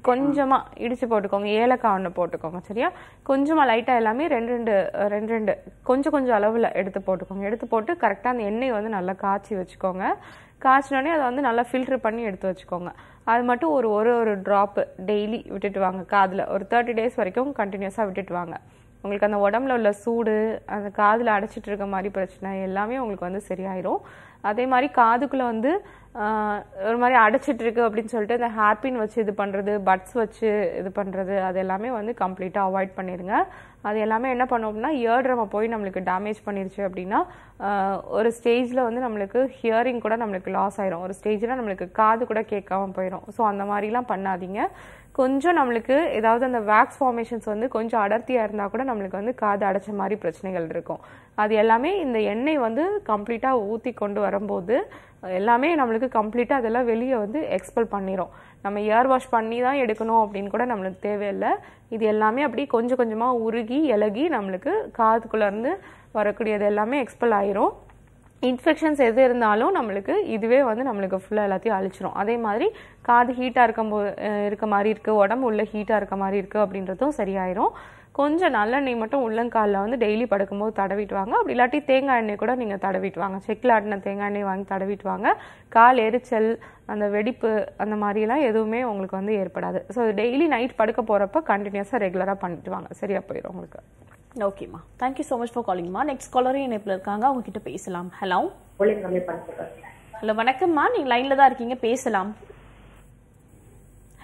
கொஞ்சமா இடிச்சு போட்டுக்கோங்க ஏலக்காய் ஒண்ணு போட்டுக்கோங்க சரியா கொஞ்சமா லைட்டா எல்லாமே ரெண்டு ரெண்டு ரெண்டு ரெண்டு கொஞ்சம் கொஞ்சம் அளவுல எடுத்து போட்டுக்கோங்க எடுத்து போட்டு கரெக்ட்டா அந்த எண்ணெய் வந்து நல்லா காச்சி வெச்சுக்கோங்க காச்சனனே அத வந்து நல்லா ஃபில்டர் பண்ணி எடுத்து வெச்சுக்கோங்க அது மட்டும் ஒரு ஒரு ஒரு drop டெய்லி விட்டுட்டு வாங்க காதுல ஒரு thirty days வரைக்கும் கண்டினியூசா விட்டுட்டு வாங்க உங்களுக்கு அந்த உடம்பல உள்ள சூடு அந்த காதுல அடைச்சிட்டு இருக்க மாதிரி பிரச்சனை எல்லாமே உங்களுக்கு வந்து சரியாயிரும் அதே மாதிரி காதுக்குள்ள வந்து ஒரு மாதிரி அடைச்சிட்டு இருக்கு அப்படினு சொல்லிட்டு அந்த ஹேர்பின் வச்சு இது பண்றது பட்ஸ் வச்சு இது பண்றது அது எல்லாமே வந்து கம்ப்ளீட்டா அவாய்ட் பண்ணிருங்க அது எல்லாமே என்ன பண்ணும்னா இயர் ட்ரம் போய் நமக்கு டேமேஜ் பண்ணிருச்சு அப்படினா ஒரு ஸ்டேஜ்ல வந்து நமக்கு ஹியரிங் கூட நமக்கு லாஸ் ஆயிரும் ஒரு ஸ்டேஜ்ல நமக்கு காது கூட கேட்காம போயிடும் சோ அந்த மாதிரிலாம் பண்ணாதீங்க கொஞ்சம் நமக்கு ஏதாவது அந்த வாக்ஸ் ஃபார்மேஷன்ஸ் வந்து கொஞ்சம் அடர்த்தியா இருந்தா கூட நமக்கு வந்து காது அடைச்ச மாதிரி பிரச்சனைகள் இருக்கும் அது எல்லாமே இந்த எண்ணெய் வந்து கம்ப்ளீட்டா ஊத்தி கொண்டு வரும்போது எல்லாமே நமக்கு கம்ப்ளீட்டா அதெல்லாம் வெளிய வந்து எக்ஸ்பெல் பண்ணிரும் நம்ம இயர் வாஷ் பண்ணி தான் எடுக்கணும் அப்படிን கூட நமக்கு தேவை இல்ல இது எல்லாமே அப்படியே கொஞ்சம் கொஞ்சமா உருகி எலகி நமக்கு காதுக்குள்ள இருந்து வரக்கூடியது எல்லாமே எக்ஸ்பெல் ஆயிரும் இன்ஃபெக்ஷன்ஸ் எது இருந்தாலும் நமக்கு இதுவே வந்து நமக்கு ஃபுல்லா எல்லாத்தையும் அழிச்சிரும் அதே மாதிரி காது ஹீட்டா இருக்கும்போது இருக்க மாதிரி இருக்கு உடம்பு உள்ள ஹீட்டா இருக்க மாதிரி இருக்கு அப்படின்றதும் சரியாயிரும் கொஞ்ச நல்லெண்ணெய் மட்டும் உள்ளங்கால்ல வந்து டெய்லி படுக்கும்போது தடவிட்டு வாங்க அப்படி இல்லாட்டி தேங்காய் எண்ணெய் கூட நீங்க தடவிட்டு வாங்க செக்கில ஆட்டின தேங்காய் எண்ணெய் வாங்கி தடவிட்டு வாங்க கால் எரிச்சல் அந்த வெடிப்பு அந்த மாதிரி எல்லாம் எதுவுமே உங்களுக்கு வந்து ஏற்படாது சோ டெய்லி நைட் படுக்க போறப்ப கண்டினியூஸா ரெகுலரா பண்ணிட்டு வாங்க சரியா போயிடும் உங்களுக்கு Okay ma thank you so much for calling ma next caller enable irukanga avanga kitta pesalam hello calling namai pannuka hello vanakkam ma neenga line la da irkeenga pesalam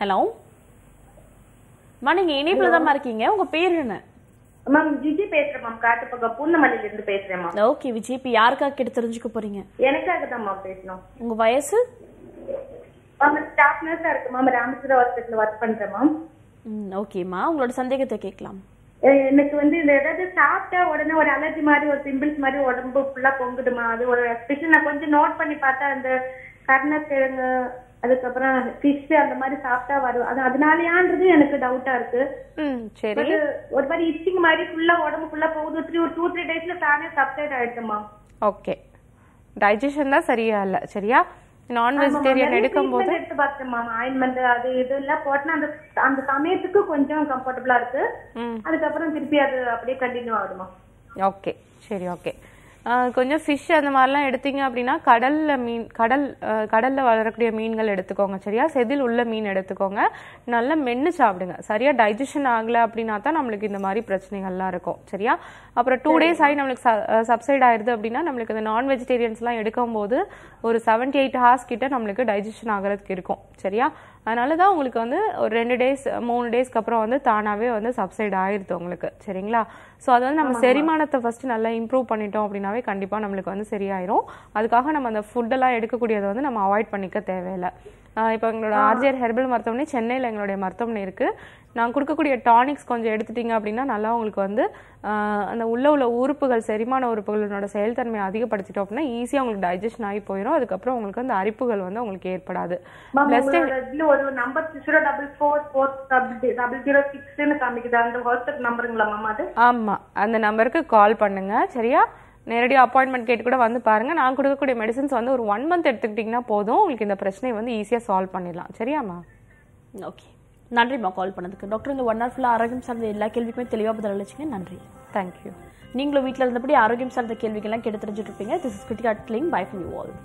hello ma neenga enable da ma irkeenga unga per enna ma vijay pesra ma kaatapaka poonnamalil irundhu pesren ma okay vijay p yarka kitta therinjukku poringa enakkaga da ma pesnom unga vayasu ma staff nurse ah irukku ma ramachara hospital la work pandra ma mm okay ma ungala sandegatha kekkalam எனக்கு வந்து ஏதாவது சாப்பிட்டா உடனே ஒரு allergy மாதிரி ஒரு pimples மாதிரி உடம்பு ஃபுல்லா பொங்குதுமா அது ஒரு எக்ஸ்பிரஷன் நான் கொஞ்சம் நோட் பண்ணி பார்த்தா அந்த கர்ணக்கிழங்கு அதுக்கப்புறம் ஃபிஷ் அந்த மாதிரி சாப்பிட்டா வரும் அது அதனாலயான்றது எனக்கு டவுட்டா இருக்கு சரி ஒரு மாதிரி இச்சிங் மாதிரி ஃபுல்லா உடம்பு ஃபுல்லா போகுது த்ரீ ஒரு டூ த்ரீ டேஸ்ல தானே சப்சைட் ஆயிடுமா ஓகே டைஜஷன் தான் சரியா இல்ல சரியா நான் வெஜிடேரியன் எடுக்கும்போது எடுத்து பார்த்தேன் மாமா ஆயின்மென்ட் அது இதெல்லாம் போட்டா அந்த அந்த சமயத்துக்கு கொஞ்சம் கம்ஃபர்ட்டபிளா இருக்கு அதுக்கு அப்புறம் திருப்பி அது அப்படியே கண்டினியூ ஆகுமா ஓகே சரி ஓகே கொஞ்சம் ஃபிஷ் அந்த மாதிரிலாம் எடுத்தீங்க அப்படினா கடல்ல மீன் கடல் கடல்ல வளரக்கூடிய மீன்கள் எடுத்துக்கோங்க சரியா செதில் உள்ள மீன் எடுத்துக்கோங்க நல்லா மென்னு சாப்பிடுங்க சரியா டைஜஷன் ஆகல அப்படினா தான் நமக்கு இந்த மாதிரி பிரச்சனைகள்லாம் இருக்கும் சரியா அப்புறம் two days ஆயி நமக்கு சப்சைட் ஆயிருது அப்படினா நமக்கு அந்த நான் வெஜிடேரியன்ஸ்லாம் எடுக்கும்போது ஒரு seventy-eight hours கிட்ட நமக்கு டைஜஷன் ஆகிறதுக்கு இருக்கும் சரியா அதனால தான் உங்களுக்கு வந்து ஒரு two days three daysக்கு அப்புறம் வந்து தானாவே வந்து சப்சைட் ஆயிருது உங்களுக்கு சரிங்களா சோ அது வந்து நம்ம செரிமானத்தை ஃபர்ஸ்ட் நல்லா இம்ப்ரூவ் பண்ணிட்டோம் அப்படினா கண்டிப்பா நமக்கு வந்து சரியாயிரும் அதுக்காக நம்ம அந்த ஃபுட் எல்லாம் எடுக்க கூடியது வந்து நம்ம அவாய்ட் பண்ணிக்க தேவையில்லை இப்போ எங்களோட ஆர்ஜிஆர் ஹெர்பல் மருத்துவமனை சென்னையில் எங்களுடைய மருத்துவமனை இருக்கு நான் கொடுக்கக்கூடிய டானிக்ஸ் கொஞ்சம் எடுத்துட்டீங்க அப்படின்னா நல்லா உங்களுக்கு வந்து அந்த உள்ள உள்ள உறுப்புகள் செரிமான உறுப்புகளோட செயல்தன்மையை அதிகப்படுத்திட்டோம் அப்படின்னா ஈஸியா உங்களுக்கு டைஜஷன் ஆகி போயிடும் அதுக்கப்புறம் உங்களுக்கு அந்த அரிப்புகள் வந்து உங்களுக்கு ஏற்படாது ஆமா அந்த நம்பருக்கு கால் பண்ணுங்க சரியா நேரடியா அப்பாயின்ட்மென்ட் கேட் கூட வந்து பாருங்க நான் கொடுக்கக்கூடிய மெடிசன்ஸ் வந்து ஒரு one month எடுத்துக்கிட்டீங்கன்னா போதும் உங்களுக்கு இந்த பிரச்சனை வந்து ஈஸியா சால்வ் பண்ணிடலாம் சரியாமா ஓகே நன்றிமா கால் பண்ணதுக்கு டாக்டர் இந்த ஒண்டர்ஃபுல்லா ஆரோக்கியம் சார்ந்த எல்லா கேள்விக்குமே தெளிவா பதில் அளிச்சீங்க நன்றி தேங்க்யூ நீங்களும் வீட்ல இருந்தபடி ஆரோக்கியம் சார்ந்த கேள்விகள் எல்லாம் கேட்டு தெரிஞ்சிட்டு இருப்பீங்க this is critical link by from you all